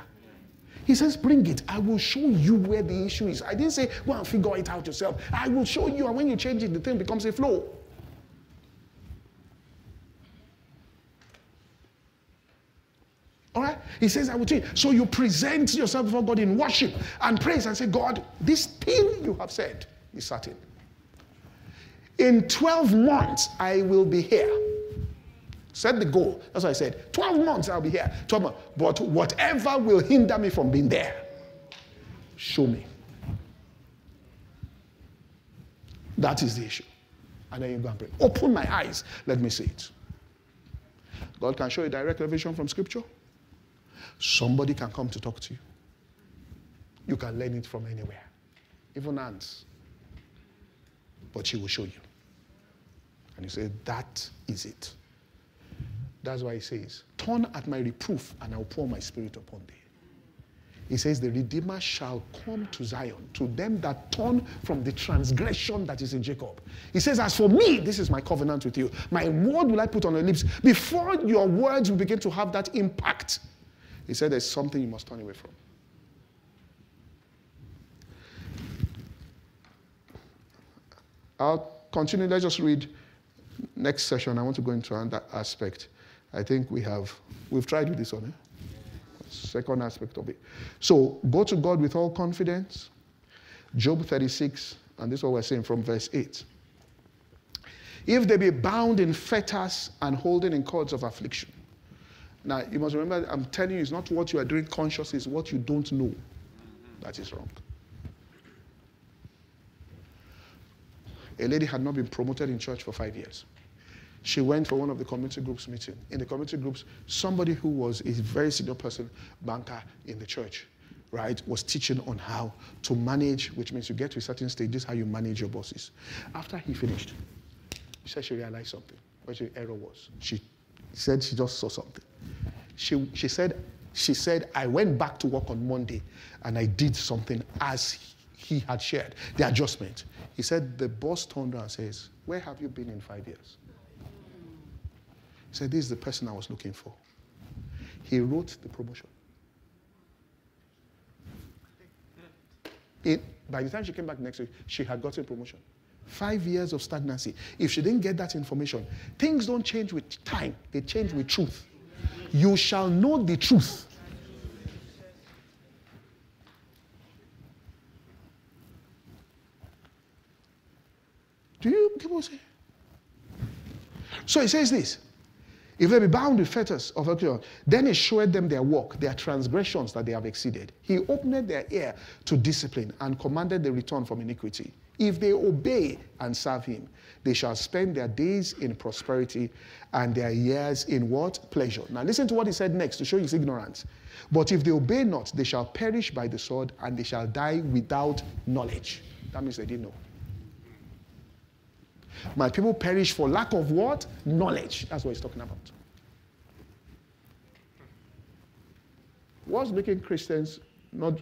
He says bring it. I will show you where the issue is. I didn't say go and figure it out yourself. I will show you, and when you change it, the thing becomes a flow. All right? He says, I will teach. So you present yourself before God in worship and praise and say, God, this thing you have said is certain. In twelve months, I will be here. Set the goal. That's what I said. twelve months, I'll be here. twelve months. But whatever will hinder me from being there, show me. That is the issue. And then you go and pray. Open my eyes. Let me see it. God can show you direct revelation from Scripture. Somebody can come to talk to you. You can learn it from anywhere, even ants. But she will show you. And he said, that is it. That's why he says, turn at my reproof, and I will pour my spirit upon thee. He says, the Redeemer shall come to Zion, to them that turn from the transgression that is in Jacob. He says, as for me, this is my covenant with you. My word will I put on your lips. Before your words will begin to have that impact, he said, there's something you must turn away from. I'll continue. Let's just read next session. I want to go into another aspect. I think we have, we've tried with this one. Eh? Second aspect of it. So go to God with all confidence. Job thirty-six, and this is what we're saying from verse eight. If they be bound in fetters and holding in cords of affliction. Now, you must remember, I'm telling you, it's not what you are doing consciously, it's what you don't know that is wrong. A lady had not been promoted in church for five years. She went for one of the community groups meeting. In the community groups, somebody who was a very senior person, banker in the church, right, was teaching on how to manage, which means you get to a certain stage, this is how you manage your bosses. After he finished, she said she realized something, what the error was. She said she just saw something. She, she, said, she said, I went back to work on Monday, and I did something as he had shared, the adjustment. He said, the boss turned around and says, where have you been in five years? He said, this is the person I was looking for. He wrote the promotion. It, by the time she came back next week, she had gotten promotion. Five years of stagnancy. If she didn't get that information, things don't change with time. They change with truth. You shall know the truth. Do you get what I'm saying? So it says this, if they be bound with fetters of iniquity, then he showed them their work, their transgressions that they have exceeded. He opened their ear to discipline and commanded the return from iniquity. If they obey and serve him, they shall spend their days in prosperity and their years in what? Pleasure. Now listen to what he said next to show his ignorance. But if they obey not, they shall perish by the sword and they shall die without knowledge. That means they didn't know. My people perish for lack of what? Knowledge. That's what he's talking about. What's making Christians not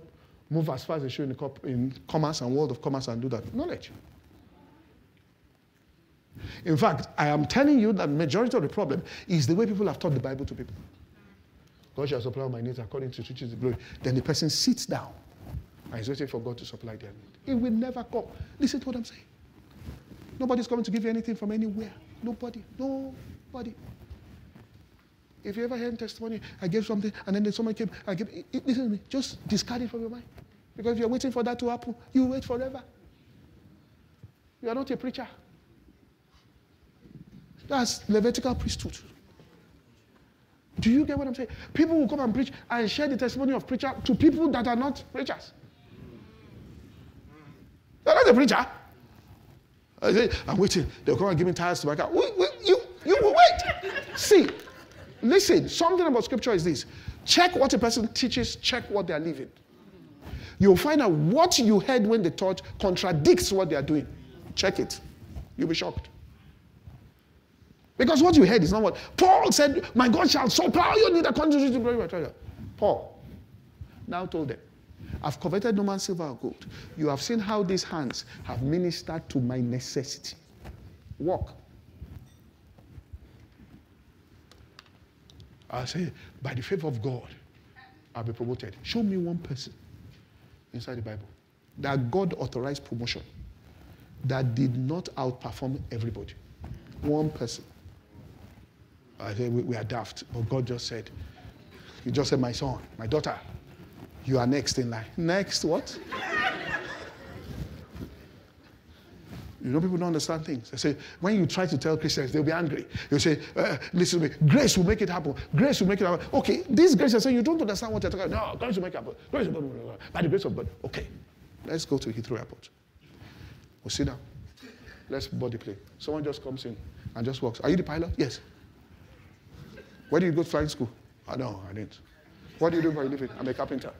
move as far as they should in, in commerce and world of commerce and do that? Knowledge. In fact, I am telling you that majority of the problem is the way people have taught the Bible to people. God shall supply my needs according to riches of glory. Then the person sits down and is waiting for God to supply their need. It will never come. Listen to what I'm saying. Nobody's coming to give you anything from anywhere. Nobody. Nobody. If you ever hear testimony, I gave something, and then someone came, I gave it, it, listen to me, just discard it from your mind. Because if you're waiting for that to happen, you wait forever. You are not a preacher. That's Levitical priesthood. Do you get what I'm saying? People will come and preach and share the testimony of preacher to people that are not preachers. They're not a preacher. I say, I'm waiting. They'll come and give me tires to my car. Wait, wait, you, you will wait. See, listen, something about scripture is this. Check what a person teaches, check what they're living. You'll find out what you heard when they taught contradicts what they're doing. Check it. You'll be shocked. Because what you heard is not what Paul said, my God shall supply your need according to glory. Paul now told them, I've coveted no man's silver or gold. You have seen how these hands have ministered to my necessity. Walk. I say, by the favor of God, I'll be promoted. Show me one person inside the Bible that God authorized promotion that did not outperform everybody. One person. I say, we, we are daft, but God just said, he just said, my son, my daughter, you are next in line. Next what? You know, people don't understand things. They say, when you try to tell Christians, they'll be angry. You'll say, uh, listen to me, grace will make it happen. Grace will make it happen. Okay, this grace is saying, you don't understand what you're talking about. No, grace will make it happen. Grace will make it happen. By the grace of God. Okay, let's go to Heathrow Airport. We'll sit down. Let's board the plane. Someone just comes in and just walks. Are you the pilot? Yes. Where did you go to flying school? Oh, no, I didn't. What do you do for a living? I'm a carpenter.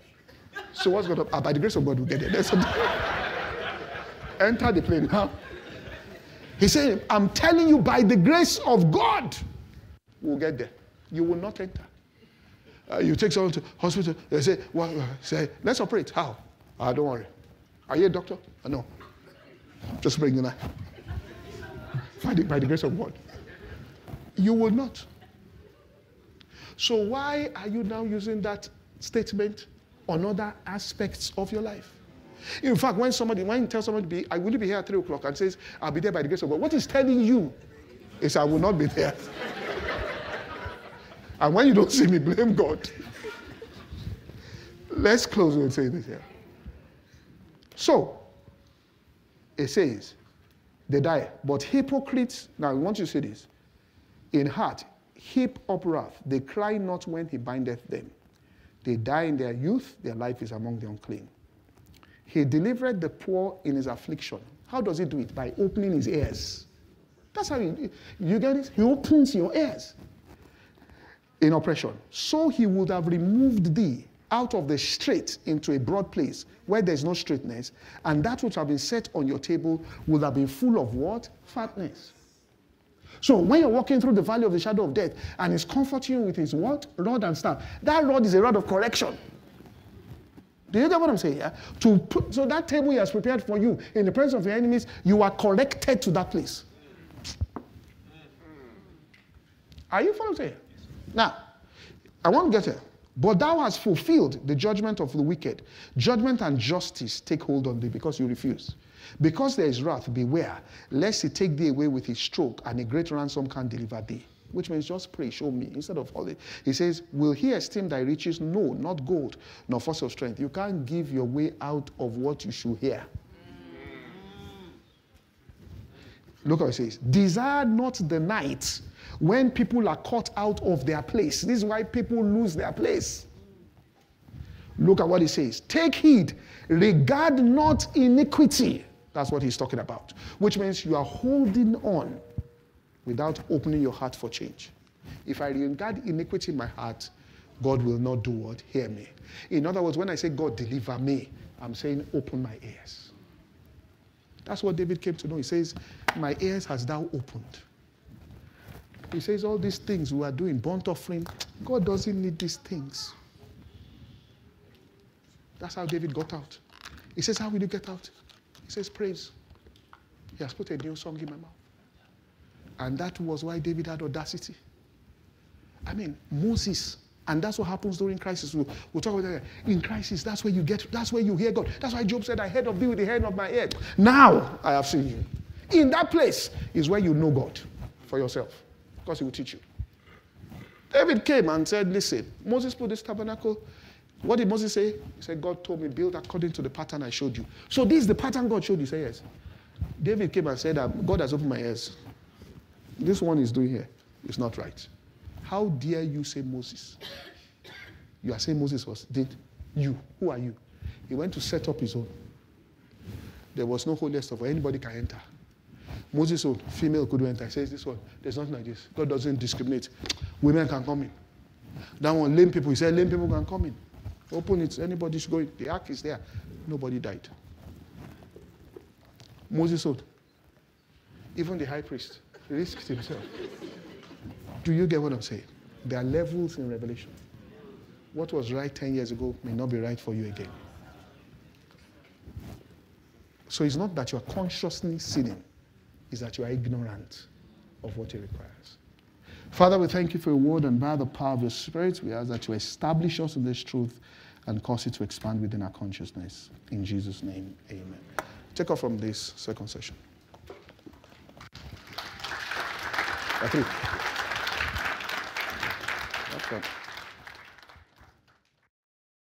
So what's going to happen? By the grace of God, we'll get there. Enter the plane now. Huh? He said, I'm telling you, by the grace of God, we'll get there. You will not enter. Uh, you take someone to hospital. They say, well, say, let's operate. How? Uh, don't worry. Are you a doctor? Uh, no. Just bring the knife. By the, by the grace of God. You will not. So why are you now using that statement on other aspects of your life? In fact, when somebody, when you tell somebody, be, I will be here at three o'clock and says, I'll be there by the grace of God, what he's telling you is I will not be there. And when you don't see me, blame God. Let's close with saying this here. So, it says, they die, but hypocrites, now I want you to see this, in heart, heap up wrath, they cry not when he bindeth them. They die in their youth, their life is among the unclean. He delivered the poor in his affliction. How does he do it? By opening his ears. That's how he, you get it? He opens your ears in oppression. So he would have removed thee out of the strait into a broad place where there is no straightness, and that which have been set on your table would have been full of what? Fatness. So when you're walking through the valley of the shadow of death and he's comforting you with his what? Rod and staff. That rod is a rod of correction. Do you get what I'm saying? Yeah? To put, so that table he has prepared for you in the presence of your enemies, you are corrected to that place. Are you following me? Now, I won't get here. But thou hast fulfilled the judgment of the wicked. Judgment and justice take hold on thee because you refuse. Because there is wrath, beware, lest he take thee away with his stroke, and a great ransom can deliver thee. Which means just pray, show me, instead of all it. He says, will he esteem thy riches? No, not gold, nor force of strength. You can't give your way out of what you should hear. Look what it says. Desire not the night when people are caught out of their place. This is why people lose their place. Look at what it says. Take heed. Regard not iniquity. That's what he's talking about. Which means you are holding on without opening your heart for change. If I regard iniquity in my heart, God will not do what? Hear me. In other words, when I say, God, deliver me, I'm saying, open my ears. That's what David came to know. He says, my ears has thou opened. He says, all these things we are doing, burnt offering, God doesn't need these things. That's how David got out. He says, how will you get out? He says, praise. He has put a new song in my mouth. And that was why David had audacity. I mean, Moses, and that's what happens during crisis. We'll, we'll talk about that. In crisis, that's where you get, that's where you hear God. That's why Job said, I heard of thee with the head of my head. Now I have seen you. In that place is where you know God for yourself, because he will teach you. David came and said, listen, Moses put this tabernacle. What did Moses say? He said, God told me, build according to the pattern I showed you. So this is the pattern God showed you. Say yes. David came and said, God has opened my ears. This one is doing here. It's not right. How dare you say Moses? You are saying Moses was did you. Who are you? He went to set up his own. There was no holiest of all. Anybody can enter. Moses' own, female could enter. He says, this one, there's nothing like this. God doesn't discriminate. Women can come in. That one, lame people. He said, lame people can come in. Open it. Anybody's going. The ark is there. Nobody died. Moses' own. Even the high priest risked himself. Do you get what I'm saying? There are levels in revelation. What was right ten years ago may not be right for you again. So it's not that you are consciously sinning. It's that you are ignorant of what it requires. Father, we thank you for your word, and by the power of your Spirit, we ask that you establish us in this truth and cause it to expand within our consciousness. In Jesus' name, amen. Take off from this second session. That's it. That's it.